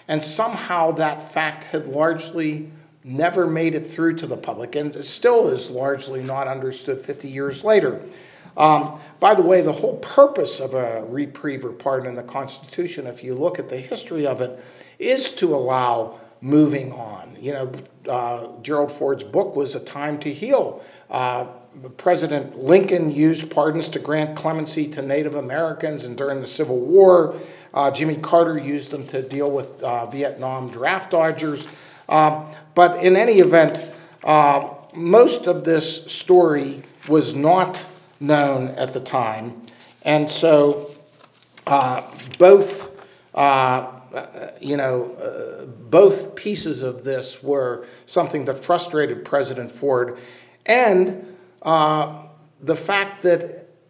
And somehow that fact had largely never made it through to the public, and it still is largely not understood fifty years later. Um, by the way, the whole purpose of a reprieve or pardon in the Constitution, if you look at the history of it, is to allow moving on. You know, uh, Gerald Ford's book was A Time to Heal. Uh, President Lincoln used pardons to grant clemency to Native Americans and during the Civil War. Uh, Jimmy Carter used them to deal with uh, Vietnam draft dodgers. Uh, but in any event, uh, most of this story was not known at the time. And so uh, both uh, Uh, you know, uh, both pieces of this were something that frustrated President Ford, and uh, the fact that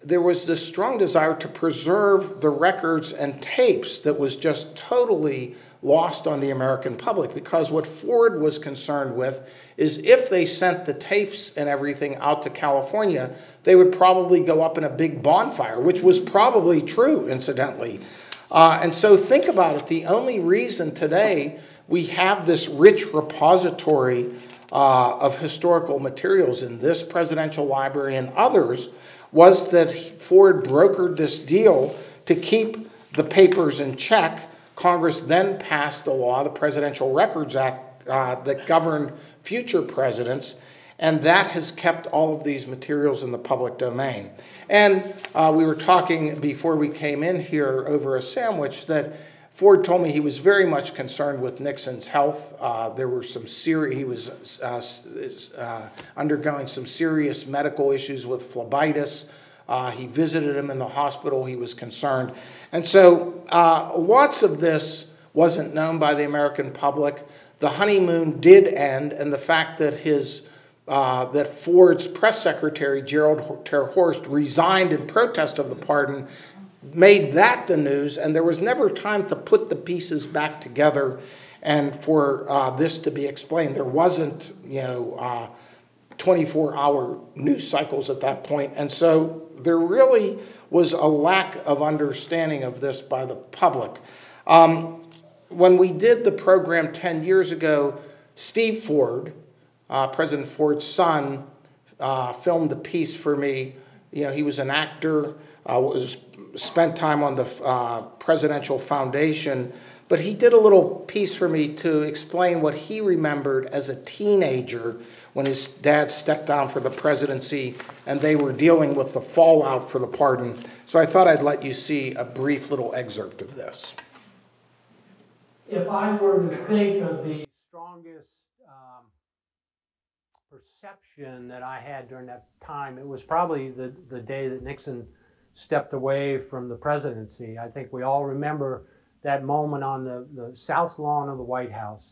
there was this strong desire to preserve the records and tapes that was just totally lost on the American public, because what Ford was concerned with is if they sent the tapes and everything out to California, they would probably go up in a big bonfire, which was probably true, incidentally. Uh, and so think about it. The only reason today we have this rich repository uh, of historical materials in this presidential library and others was that Ford brokered this deal to keep the papers in check. Congress then passed a law, the Presidential Records Act, uh, that governed future presidents. And that has kept all of these materials in the public domain. And uh, we were talking before we came in here over a sandwich that Ford told me he was very much concerned with Nixon's health. Uh, there were some serious, he was uh, uh, undergoing some serious medical issues with phlebitis. Uh, he visited him in the hospital, he was concerned. And so uh, lots of this wasn't known by the American public. The honeymoon did end, and the fact that his Uh, that Ford's press secretary, Gerald Terhorst, resigned in protest of the pardon, made that the news, and there was never time to put the pieces back together and for uh, this to be explained. There wasn't, you know, twenty-four hour uh, news cycles at that point, and so there really was a lack of understanding of this by the public. Um, when we did the program ten years ago, Steve Ford, Uh, President Ford's son, uh, filmed a piece for me. You know, he was an actor, uh, was spent time on the uh, Presidential Foundation, but he did a little piece for me to explain what he remembered as a teenager when his dad stepped down for the presidency and they were dealing with the fallout for the pardon. So I thought I'd let you see a brief little excerpt of this. If I were to think of the strongest um perception that I had during that time, it was probably the, the day that Nixon stepped away from the presidency. I think we all remember that moment on the, the South Lawn of the White House.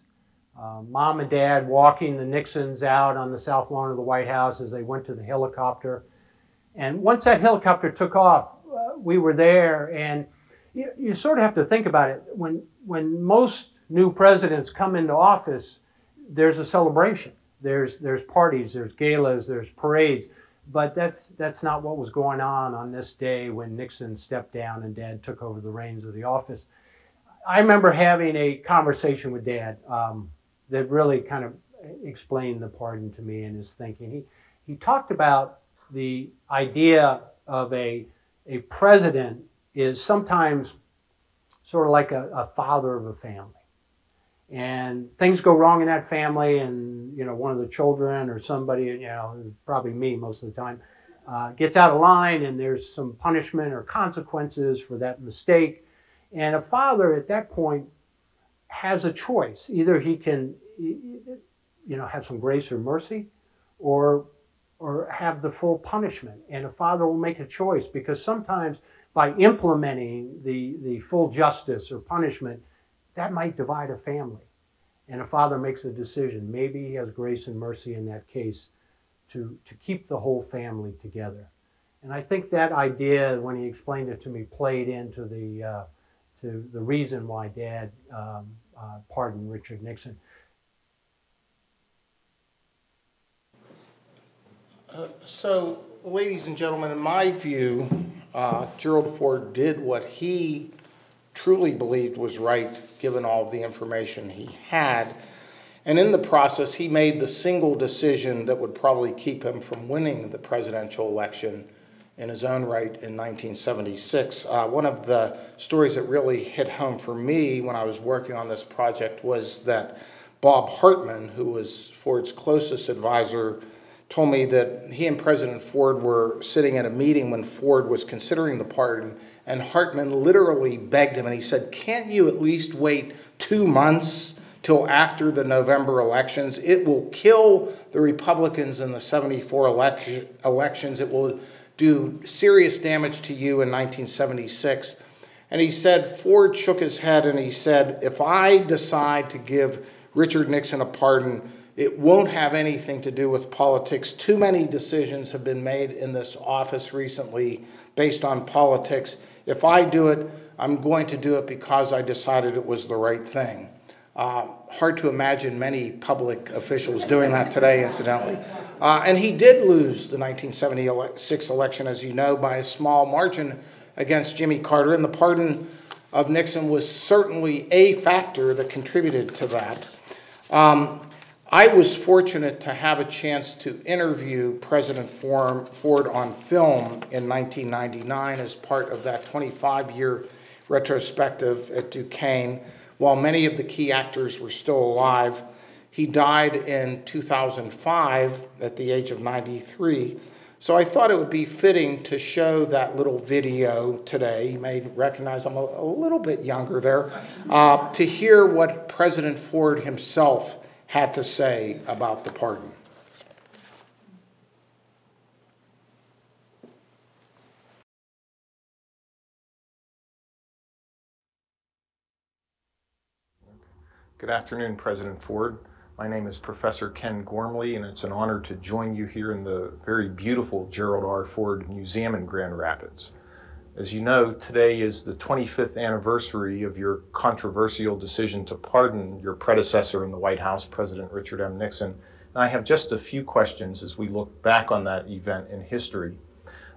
Uh, Mom and Dad walking the Nixons out on the South Lawn of the White House as they went to the helicopter. And once that helicopter took off, uh, we were there, and you, you sort of have to think about it. When, when most new presidents come into office, there's a celebration. There's there's parties, there's galas, there's parades, but that's that's not what was going on on this day when Nixon stepped down and Dad took over the reins of the office. I remember having a conversation with Dad um, that really kind of explained the pardon to me and his thinking. He he talked about the idea of a a president is sometimes sort of like a, a father of a family. And things go wrong in that family, and you know, one of the children or somebody, you know, probably me most of the time, uh, gets out of line, and there's some punishment or consequences for that mistake. And a father at that point has a choice: either he can, you know, have some grace or mercy, or or have the full punishment. And a father will make a choice, because sometimes by implementing the the full justice or punishment, that might divide a family. And a father makes a decision. Maybe he has grace and mercy in that case to, to keep the whole family together. And I think that idea, when he explained it to me, played into the, uh, to the reason why Dad um, uh, pardoned Richard Nixon. Uh, so, ladies and gentlemen, in my view, uh, Gerald Ford did what he truly believed was right, given all of the information he had. And in the process, he made the single decision that would probably keep him from winning the presidential election in his own right in nineteen seventy-six. Uh, one of the stories that really hit home for me when I was working on this project was that Bob Hartman, who was Ford's closest advisor, told me that he and President Ford were sitting at a meeting when Ford was considering the pardon, and Hartman literally begged him, and he said, "Can't you at least wait two months till after the November elections? It will kill the Republicans in the seventy-four election, elections. It will do serious damage to you in nineteen seventy-six. And he said, Ford shook his head and he said, "If I decide to give Richard Nixon a pardon, it won't have anything to do with politics. Too many decisions have been made in this office recently based on politics. If I do it, I'm going to do it because I decided it was the right thing." Uh, hard to imagine many public officials doing that today, incidentally. Uh, and he did lose the nineteen seventy-six election, as you know, by a small margin against Jimmy Carter. And the pardon of Nixon was certainly a factor that contributed to that. Um, I was fortunate to have a chance to interview President Ford on film in nineteen ninety-nine as part of that twenty-five year retrospective at Duquesne, while many of the key actors were still alive. He died in two thousand five at the age of ninety-three. So I thought it would be fitting to show that little video today. You may recognize I'm a, a little bit younger there, uh, to hear what President Ford himself had to say about the pardon. Good afternoon, President Ford. My name is Professor Ken Gormley, and it's an honor to join you here in the very beautiful Gerald R. Ford Museum in Grand Rapids. As you know, today is the twenty-fifth anniversary of your controversial decision to pardon your predecessor in the White House, President Richard M. Nixon. And I have just a few questions as we look back on that event in history.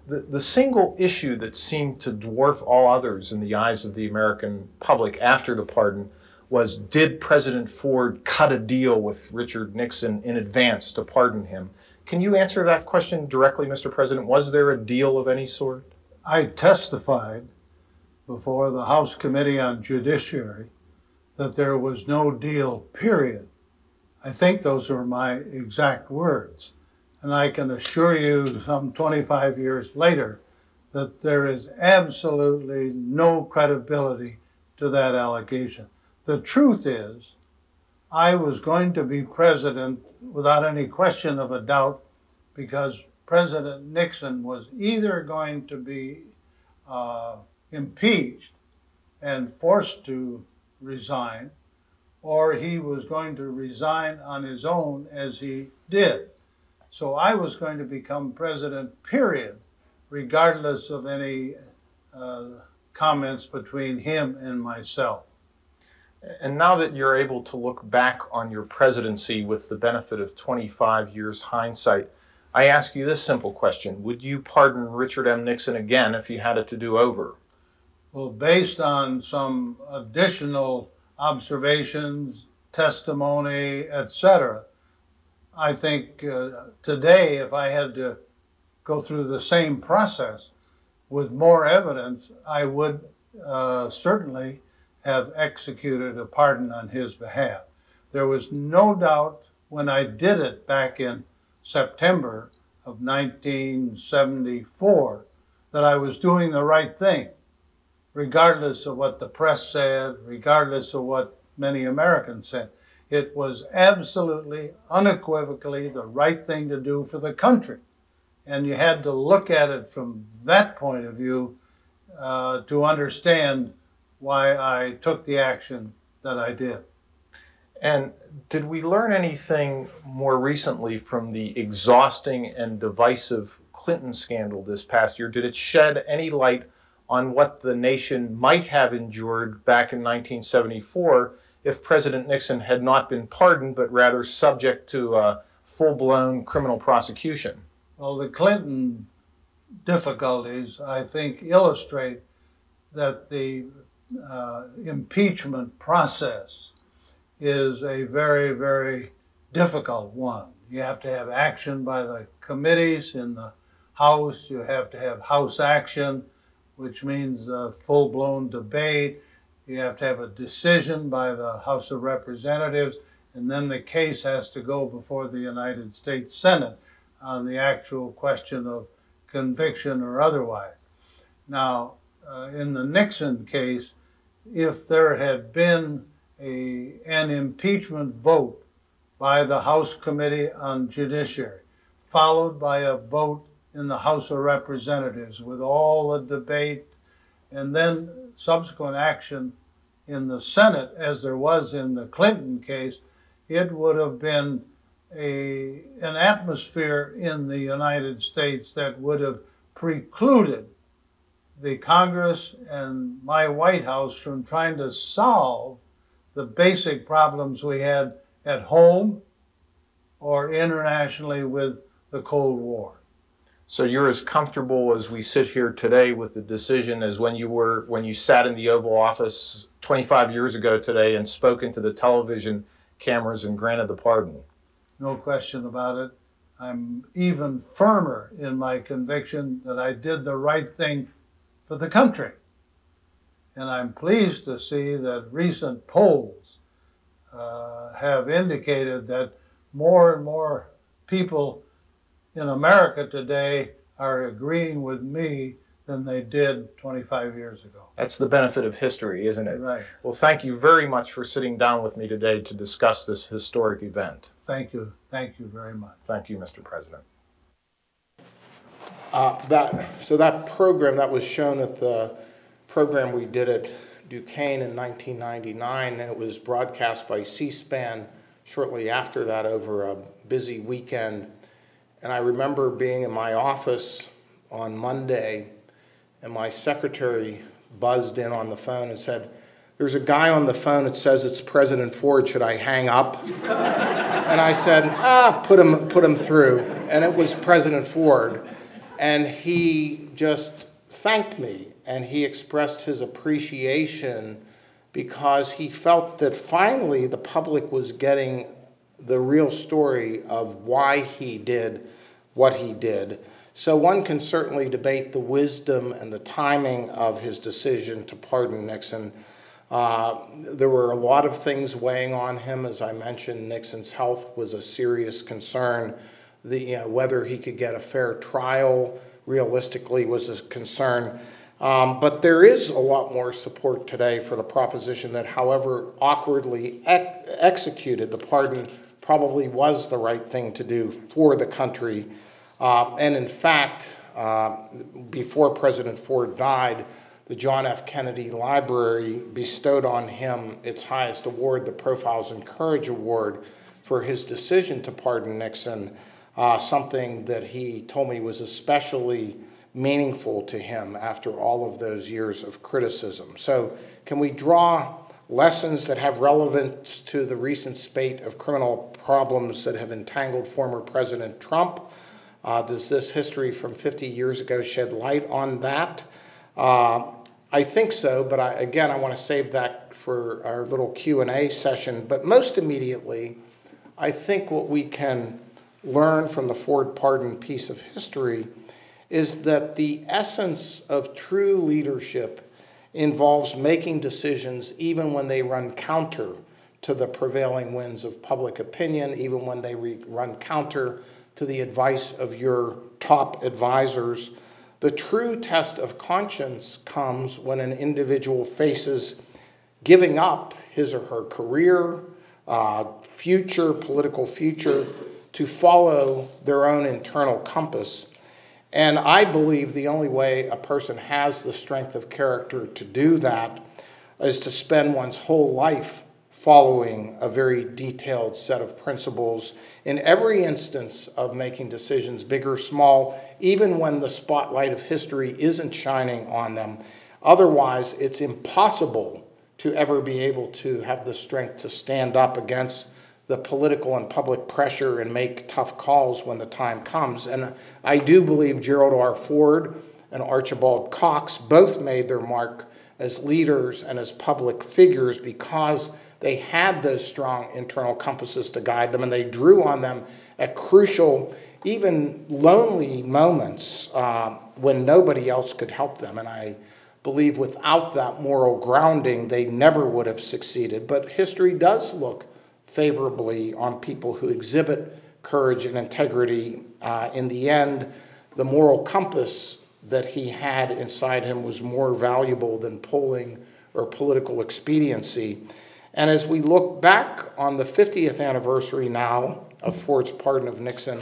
The, the single issue that seemed to dwarf all others in the eyes of the American public after the pardon was, did President Ford cut a deal with Richard Nixon in advance to pardon him? Can you answer that question directly, Mister President? Was there a deal of any sort? I testified before the House Committee on Judiciary that there was no deal, period. I think those were my exact words. And I can assure you some twenty-five years later that there is absolutely no credibility to that allegation. The truth is, I was going to be president without any question of a doubt, because President Nixon was either going to be uh, impeached and forced to resign, or he was going to resign on his own, as he did. So I was going to become president, period, regardless of any uh, comments between him and myself. And now that you're able to look back on your presidency with the benefit of twenty-five years hindsight, I ask you this simple question. Would you pardon Richard M. Nixon again if you had it to do over? Well, based on some additional observations, testimony, et cetera, I think uh, today, if I had to go through the same process with more evidence, I would uh, certainly have executed a pardon on his behalf. There was no doubt when I did it back in September of nineteen seventy-four that I was doing the right thing, regardless of what the press said, regardless of what many Americans said. It was absolutely, unequivocally the right thing to do for the country. And you had to look at it from that point of view uh, to understand why I took the action that I did. And did we learn anything more recently from the exhausting and divisive Clinton scandal this past year? Did it shed any light on what the nation might have endured back in nineteen seventy-four if President Nixon had not been pardoned, but rather subject to a full-blown criminal prosecution? Well, the Clinton difficulties, I think, illustrate that the uh, impeachment process is a very, very difficult one. You have to have action by the committees in the House. You have to have House action, which means a full-blown debate. You have to have a decision by the House of Representatives, and then the case has to go before the United States Senate on the actual question of conviction or otherwise. Now, uh, in the Nixon case, if there had been a, an impeachment vote by the House Committee on Judiciary, followed by a vote in the House of Representatives with all the debate and then subsequent action in the Senate, as there was in the Clinton case, it would have been a, an atmosphere in the United States that would have precluded the Congress and my White House from trying to solve the basic problems we had at home or internationally with the Cold War. So you're as comfortable as we sit here today with the decision as when you were, when you sat in the Oval Office twenty-five years ago today and spoke into the television cameras and granted the pardon? No question about it. I'm even firmer in my conviction that I did the right thing for the country. And I'm pleased to see that recent polls uh, have indicated that more and more people in America today are agreeing with me than they did twenty-five years ago. That's the benefit of history, isn't it? Right. Well, thank you very much for sitting down with me today to discuss this historic event. Thank you. Thank you very much. Thank you, Mister President. Uh, that, so that program that was shown at the program we did at Duquesne in nineteen ninety-nine, and it was broadcast by C-SPAN shortly after that over a busy weekend. And I remember being in my office on Monday, and my secretary buzzed in on the phone and said, "There's a guy on the phone that says it's President Ford. Should I hang up?" And I said, ah, put him, put him through. And it was President Ford. And he just thanked me, and he expressed his appreciation because he felt that finally the public was getting the real story of why he did what he did. So one can certainly debate the wisdom and the timing of his decision to pardon Nixon. Uh, there were a lot of things weighing on him. As I mentioned, Nixon's health was a serious concern. The, you know, whether he could get a fair trial realistically was a concern. Um, but there is a lot more support today for the proposition that however awkwardly ex executed, the pardon probably was the right thing to do for the country. Uh, and in fact, uh, before President Ford died, the John F. Kennedy Library bestowed on him its highest award, the Profiles in Courage Award, for his decision to pardon Nixon, uh, something that he told me was especially meaningful to him after all of those years of criticism. So can we draw lessons that have relevance to the recent spate of criminal problems that have entangled former President Trump. Uh, does this history from fifty years ago shed light on that? Uh, I think so, but I, again, I want to save that for our little Q and A session. But most immediately, I think what we can learn from the Ford pardon piece of history is that the essence of true leadership involves making decisions even when they run counter to the prevailing winds of public opinion, even when they re run counter to the advice of your top advisors. The true test of conscience comes when an individual faces giving up his or her career, uh, future, political future, to follow their own internal compass. And I believe the only way a person has the strength of character to do that is to spend one's whole life following a very detailed set of principles in every instance of making decisions, big or small, even when the spotlight of history isn't shining on them. Otherwise, it's impossible to ever be able to have the strength to stand up against the political and public pressure and make tough calls when the time comes. And I do believe Gerald R. Ford and Archibald Cox both made their mark as leaders and as public figures because they had those strong internal compasses to guide them, and they drew on them at crucial, even lonely moments uh, when nobody else could help them. And I believe without that moral grounding, they never would have succeeded. But history does look favorably on people who exhibit courage and integrity. Uh, in the end, the moral compass that he had inside him was more valuable than polling or political expediency. And as we look back on the fiftieth anniversary now of Ford's pardon of Nixon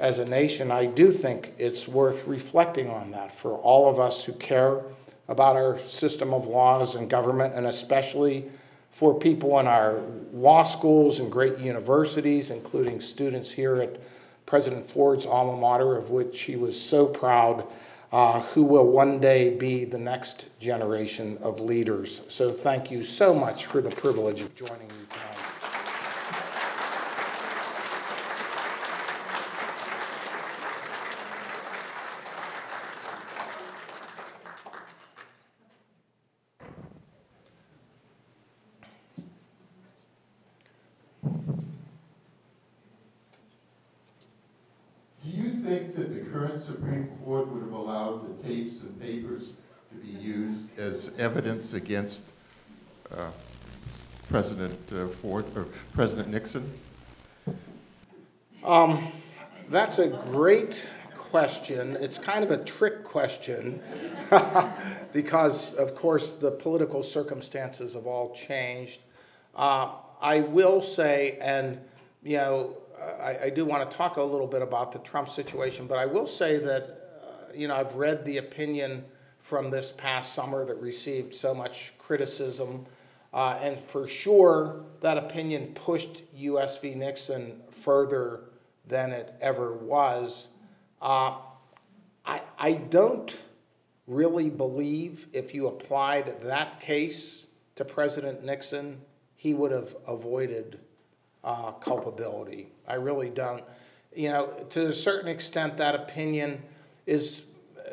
as a nation, I do think it's worth reflecting on that for all of us who care about our system of laws and government, and especially for people in our law schools and great universities, including students here at President Ford's alma mater, of which he was so proud, uh, who will one day be the next generation of leaders. So thank you so much for the privilege of joining you tonight. Supreme Court would have allowed the tapes and papers to be used as evidence against uh, President uh, Ford or President Nixon? Um, that's a great question. It's kind of a trick question because, of course, the political circumstances have all changed. Uh, I will say, and you know, I, I do want to talk a little bit about the Trump situation, but I will say that, uh, you know, I've read the opinion from this past summer that received so much criticism, uh, and for sure that opinion pushed U S v. Nixon further than it ever was. Uh, I, I don't really believe if you applied that case to President Nixon, he would have avoided Uh, culpability. I really don't. You know, to a certain extent, that opinion is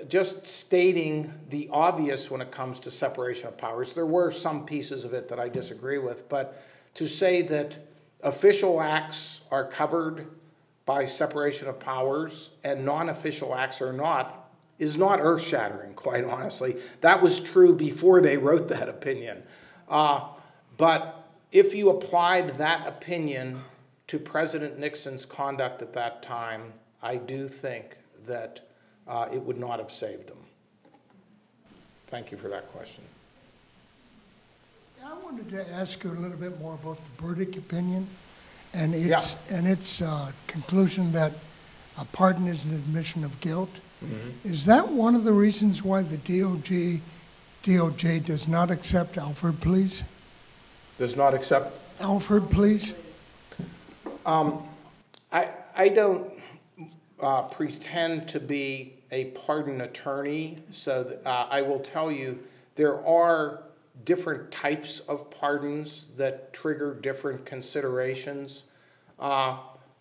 just stating the obvious when it comes to separation of powers. There were some pieces of it that I disagree with, but to say that official acts are covered by separation of powers and non-official acts are not is not earth-shattering, quite honestly. That was true before they wrote that opinion. Uh, but if you applied that opinion to President Nixon's conduct at that time, I do think that uh, it would not have saved him. Thank you for that question. I wanted to ask you a little bit more about the Burdick opinion and its, yeah. and its uh, conclusion that a pardon is an admission of guilt. Mm-hmm. Is that one of the reasons why the D O J, D O J does not accept Alford pleas? Does not accept Alford pleas? Um, I, I don't uh, pretend to be a pardon attorney, so that, uh, I will tell you there are different types of pardons that trigger different considerations. Uh,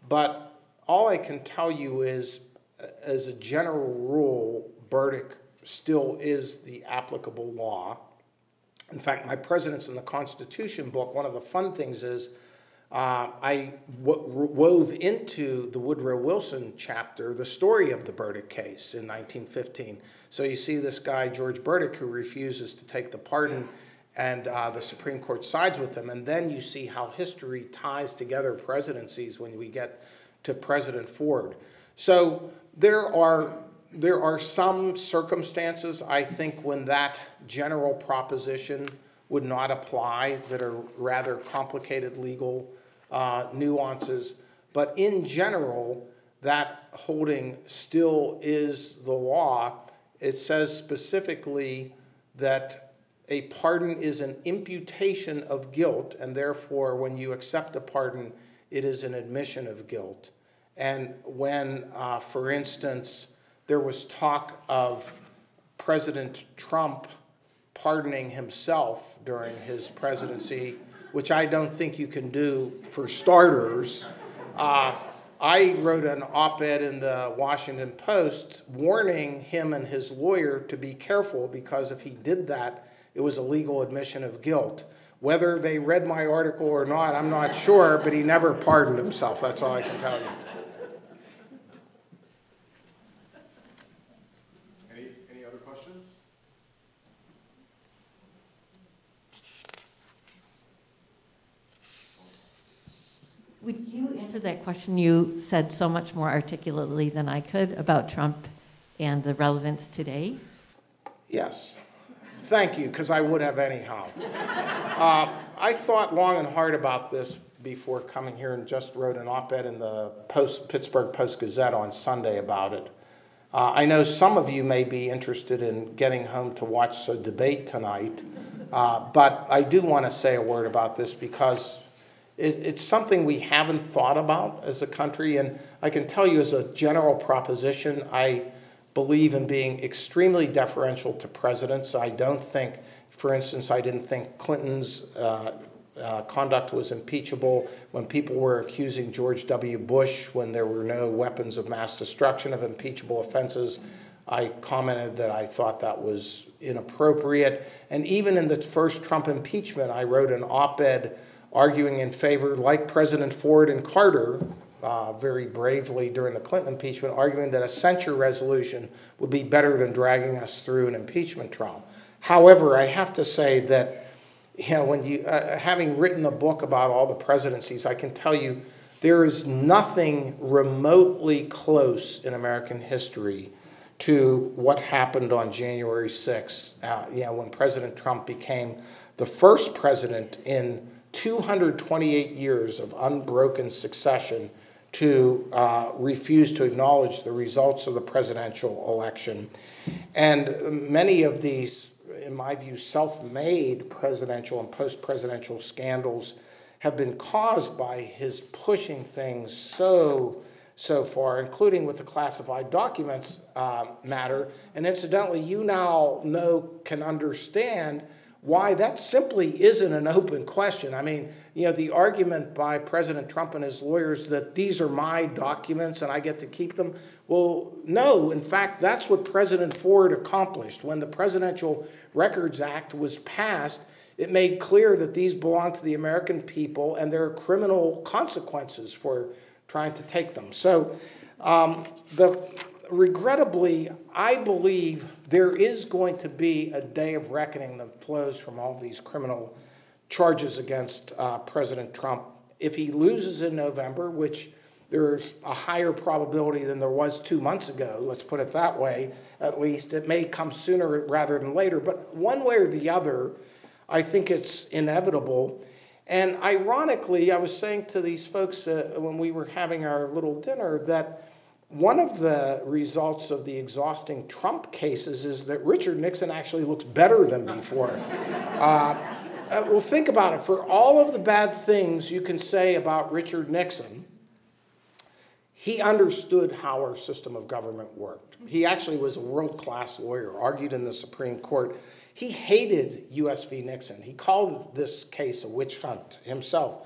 but all I can tell you is, as a general rule, Burdick still is the applicable law. In fact, my Presidents and the Constitution book, one of the fun things is uh, I wove into the Woodrow Wilson chapter the story of the Burdick case in nineteen fifteen. So you see this guy, George Burdick, who refuses to take the pardon, and uh, the Supreme Court sides with him. And then you see how history ties together presidencies when we get to President Ford. So there are, there are some circumstances, I think, when that general proposition would not apply, that are rather complicated legal uh, nuances. But in general, that holding still is the law. It says specifically that a pardon is an imputation of guilt, and therefore when you accept a pardon, it is an admission of guilt. And when, uh, for instance, there was talk of President Trump pardoning himself during his presidency, which I don't think you can do for starters. Uh, I wrote an op-ed in the Washington Post warning him and his lawyer to be careful, because if he did that, it was a legal admission of guilt. Whether they read my article or not, I'm not sure, but he never pardoned himself. That's all I can tell you. Would you answer that question? You said so much more articulately than I could about Trump and the relevance today. Yes. Thank you, because I would have anyhow. uh, I thought long and hard about this before coming here, and just wrote an op-ed in the Post, Pittsburgh Post-Gazette on Sunday about it. Uh, I know some of you may be interested in getting home to watch the debate tonight, uh, but I do want to say a word about this, because it's something we haven't thought about as a country. And I can tell you, as a general proposition, I believe in being extremely deferential to presidents. I don't think, for instance, I didn't think Clinton's uh, uh, conduct was impeachable when people were accusing George W. Bush, when there were no weapons of mass destruction, of impeachable offenses. I commented that I thought that was inappropriate. And even in the first Trump impeachment, I wrote an op-ed arguing in favor, like President Ford and Carter, uh, very bravely during the Clinton impeachment, arguing that a censure resolution would be better than dragging us through an impeachment trial. However, I have to say that, you know, when you, uh, having written a book about all the presidencies, I can tell you there is nothing remotely close in American history to what happened on January sixth, uh, you know, when President Trump became the first president in two hundred twenty-eight years of unbroken succession to uh, refuse to acknowledge the results of the presidential election. And many of these, in my view, self-made presidential and post-presidential scandals have been caused by his pushing things so, so far, including with the classified documents uh, matter. And incidentally, you now know, can understand why that simply isn't an open question. I mean, you know, the argument by President Trump and his lawyers that these are my documents and I get to keep them, well, no. In fact, that's what President Ford accomplished. When the Presidential Records Act was passed, it made clear that these belong to the American people, and there are criminal consequences for trying to take them. So, um, the... regrettably, I believe there is going to be a day of reckoning that flows from all these criminal charges against uh, President Trump. If he loses in November, which there's a higher probability than there was two months ago, let's put it that way, at least. It may come sooner rather than later. But one way or the other, I think it's inevitable. And ironically, I was saying to these folks uh, when we were having our little dinner that one of the results of the exhausting Trump cases is that Richard Nixon actually looks better than before. uh, well, think about it. For all of the bad things you can say about Richard Nixon, he understood how our system of government worked. He actually was a world-class lawyer, argued in the Supreme Court. He hated U S v Nixon. He called this case a witch hunt himself.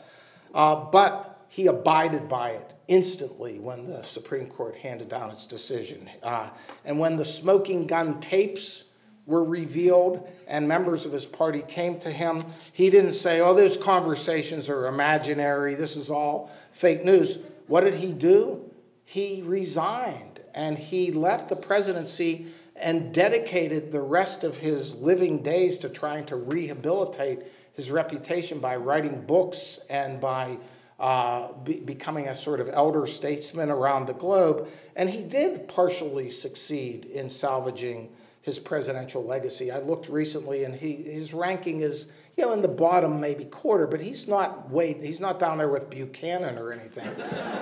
Uh, but he abided by it instantly when the Supreme Court handed down its decision. Uh, and when the smoking gun tapes were revealed and members of his party came to him, he didn't say, oh, those conversations are imaginary, this is all fake news. What did he do? He resigned, and he left the presidency and dedicated the rest of his living days to trying to rehabilitate his reputation by writing books and by uh, be becoming a sort of elder statesman around the globe. And he did partially succeed in salvaging his presidential legacy. I looked recently, and he, his ranking is, you know, in the bottom maybe quarter, but he's not way, he's not down there with Buchanan or anything.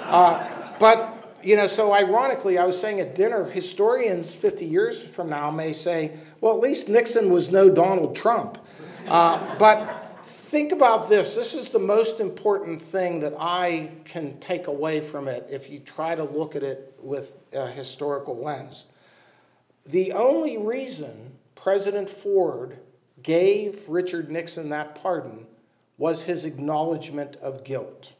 uh, but. You know, so ironically, I was saying at dinner, historians fifty years from now may say, well, at least Nixon was no Donald Trump. Uh, but think about this. This is the most important thing that I can take away from it if you try to look at it with a historical lens. The only reason President Ford gave Richard Nixon that pardon was his acknowledgement of guilt.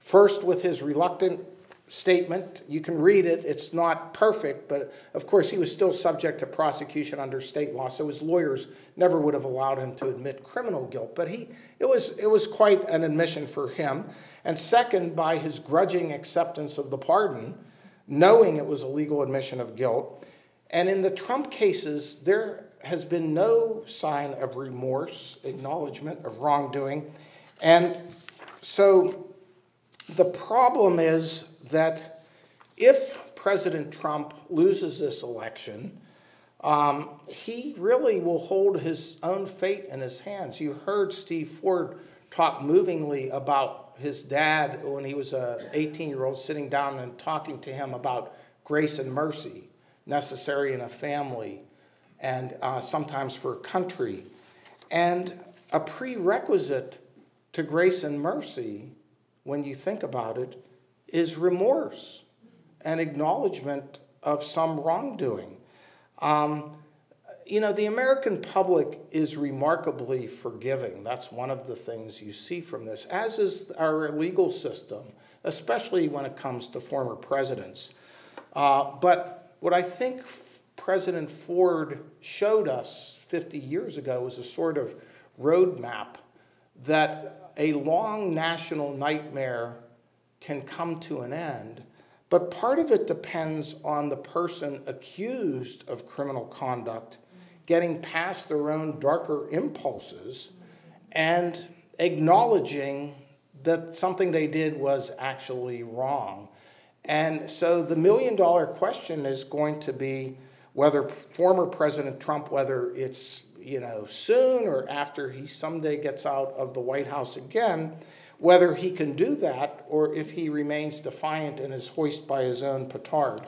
First, with his reluctant statement. You can read it. It's not perfect, but of course he was still subject to prosecution under state law, so his lawyers never would have allowed him to admit criminal guilt. But he, it was, it was quite an admission for him. And second, by his grudging acceptance of the pardon, knowing it was a legal admission of guilt. And in the Trump cases, there has been no sign of remorse, acknowledgement of wrongdoing. And so the problem is that if President Trump loses this election, um, he really will hold his own fate in his hands. You heard Steve Ford talk movingly about his dad when he was an eighteen-year-old sitting down and talking to him about grace and mercy necessary in a family and uh, sometimes for a country. And a prerequisite to grace and mercy, when you think about it, is remorse and acknowledgement of some wrongdoing. Um, you know, the American public is remarkably forgiving. That's one of the things you see from this, as is our legal system, especially when it comes to former presidents. Uh, but what I think President Ford showed us fifty years ago was a sort of roadmap that a long national nightmare can come to an end, but part of it depends on the person accused of criminal conduct getting past their own darker impulses and acknowledging that something they did was actually wrong. And so the million dollar question is going to be whether former President Trump, whether it's, you know, soon or after he someday gets out of the White House again, whether he can do that or if he remains defiant and is hoisted by his own petard.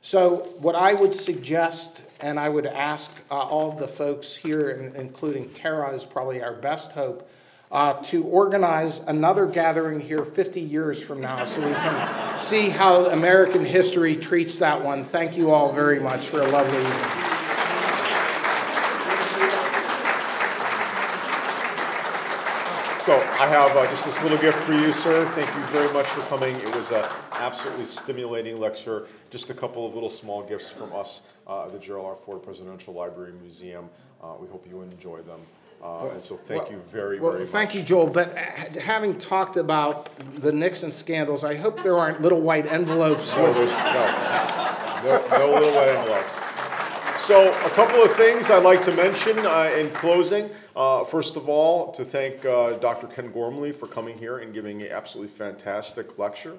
So what I would suggest, and I would ask uh, all of the folks here, including Tara is probably our best hope, uh, to organize another gathering here fifty years from now so we can see how American history treats that one. Thank you all very much for a lovely evening. So I have uh, just this little gift for you, sir. Thank you very much for coming. It was an absolutely stimulating lecture. Just a couple of little small gifts from us uh, at the Gerald R. Ford Presidential Library Museum. Uh, we hope you enjoy them. Uh, well, and so thank well, you very, well, very much. Thank you, Joel. But having talked about the Nixon scandals, I hope there aren't little white envelopes. No, there's, no. No, no little white envelopes. So a couple of things I'd like to mention uh, in closing. Uh, first of all, to thank uh, Doctor Ken Gormley for coming here and giving an absolutely fantastic lecture.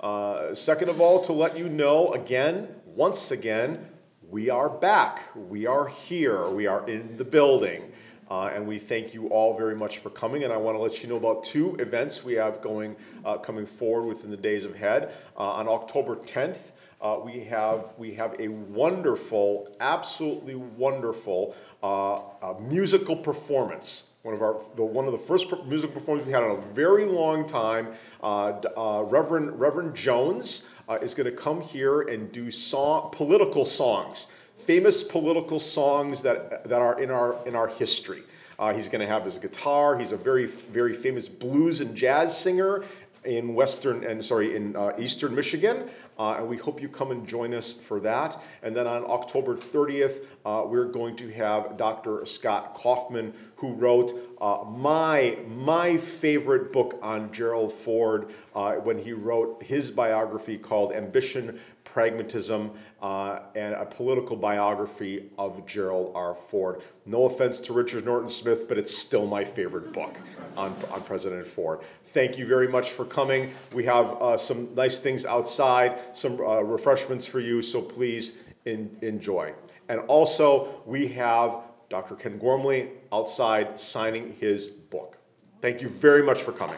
Uh, second of all, to let you know again, once again, we are back. We are here. We are in the building. Uh, and we thank you all very much for coming. And I want to let you know about two events we have going, uh, coming forward within the days ahead. Uh, on October tenth, uh, we have, we have a wonderful, absolutely wonderful uh, uh, musical performance. One of, our, the, one of the first musical performances we had in a very long time. Uh, uh, Reverend, Reverend Jones uh, is going to come here and do song, political songs. famous political songs that, that are in our, in our history. Uh, he's going to have his guitar. He's a very, very famous blues and jazz singer in Western and sorry in uh, Eastern Michigan, uh, and we hope you come and join us for that. And then on October thirtieth, uh, we're going to have Doctor Scott Kaufman, who wrote uh, my my favorite book on Gerald Ford uh, when he wrote his biography called Ambition, Pragmatism, uh, and a political biography of Gerald R. Ford. No offense to Richard Norton Smith, but it's still my favorite book on, on President Ford. Thank you very much for coming. We have uh, some nice things outside, some uh, refreshments for you, so please in, enjoy. And also, we have Doctor Ken Gormley outside signing his book. Thank you very much for coming.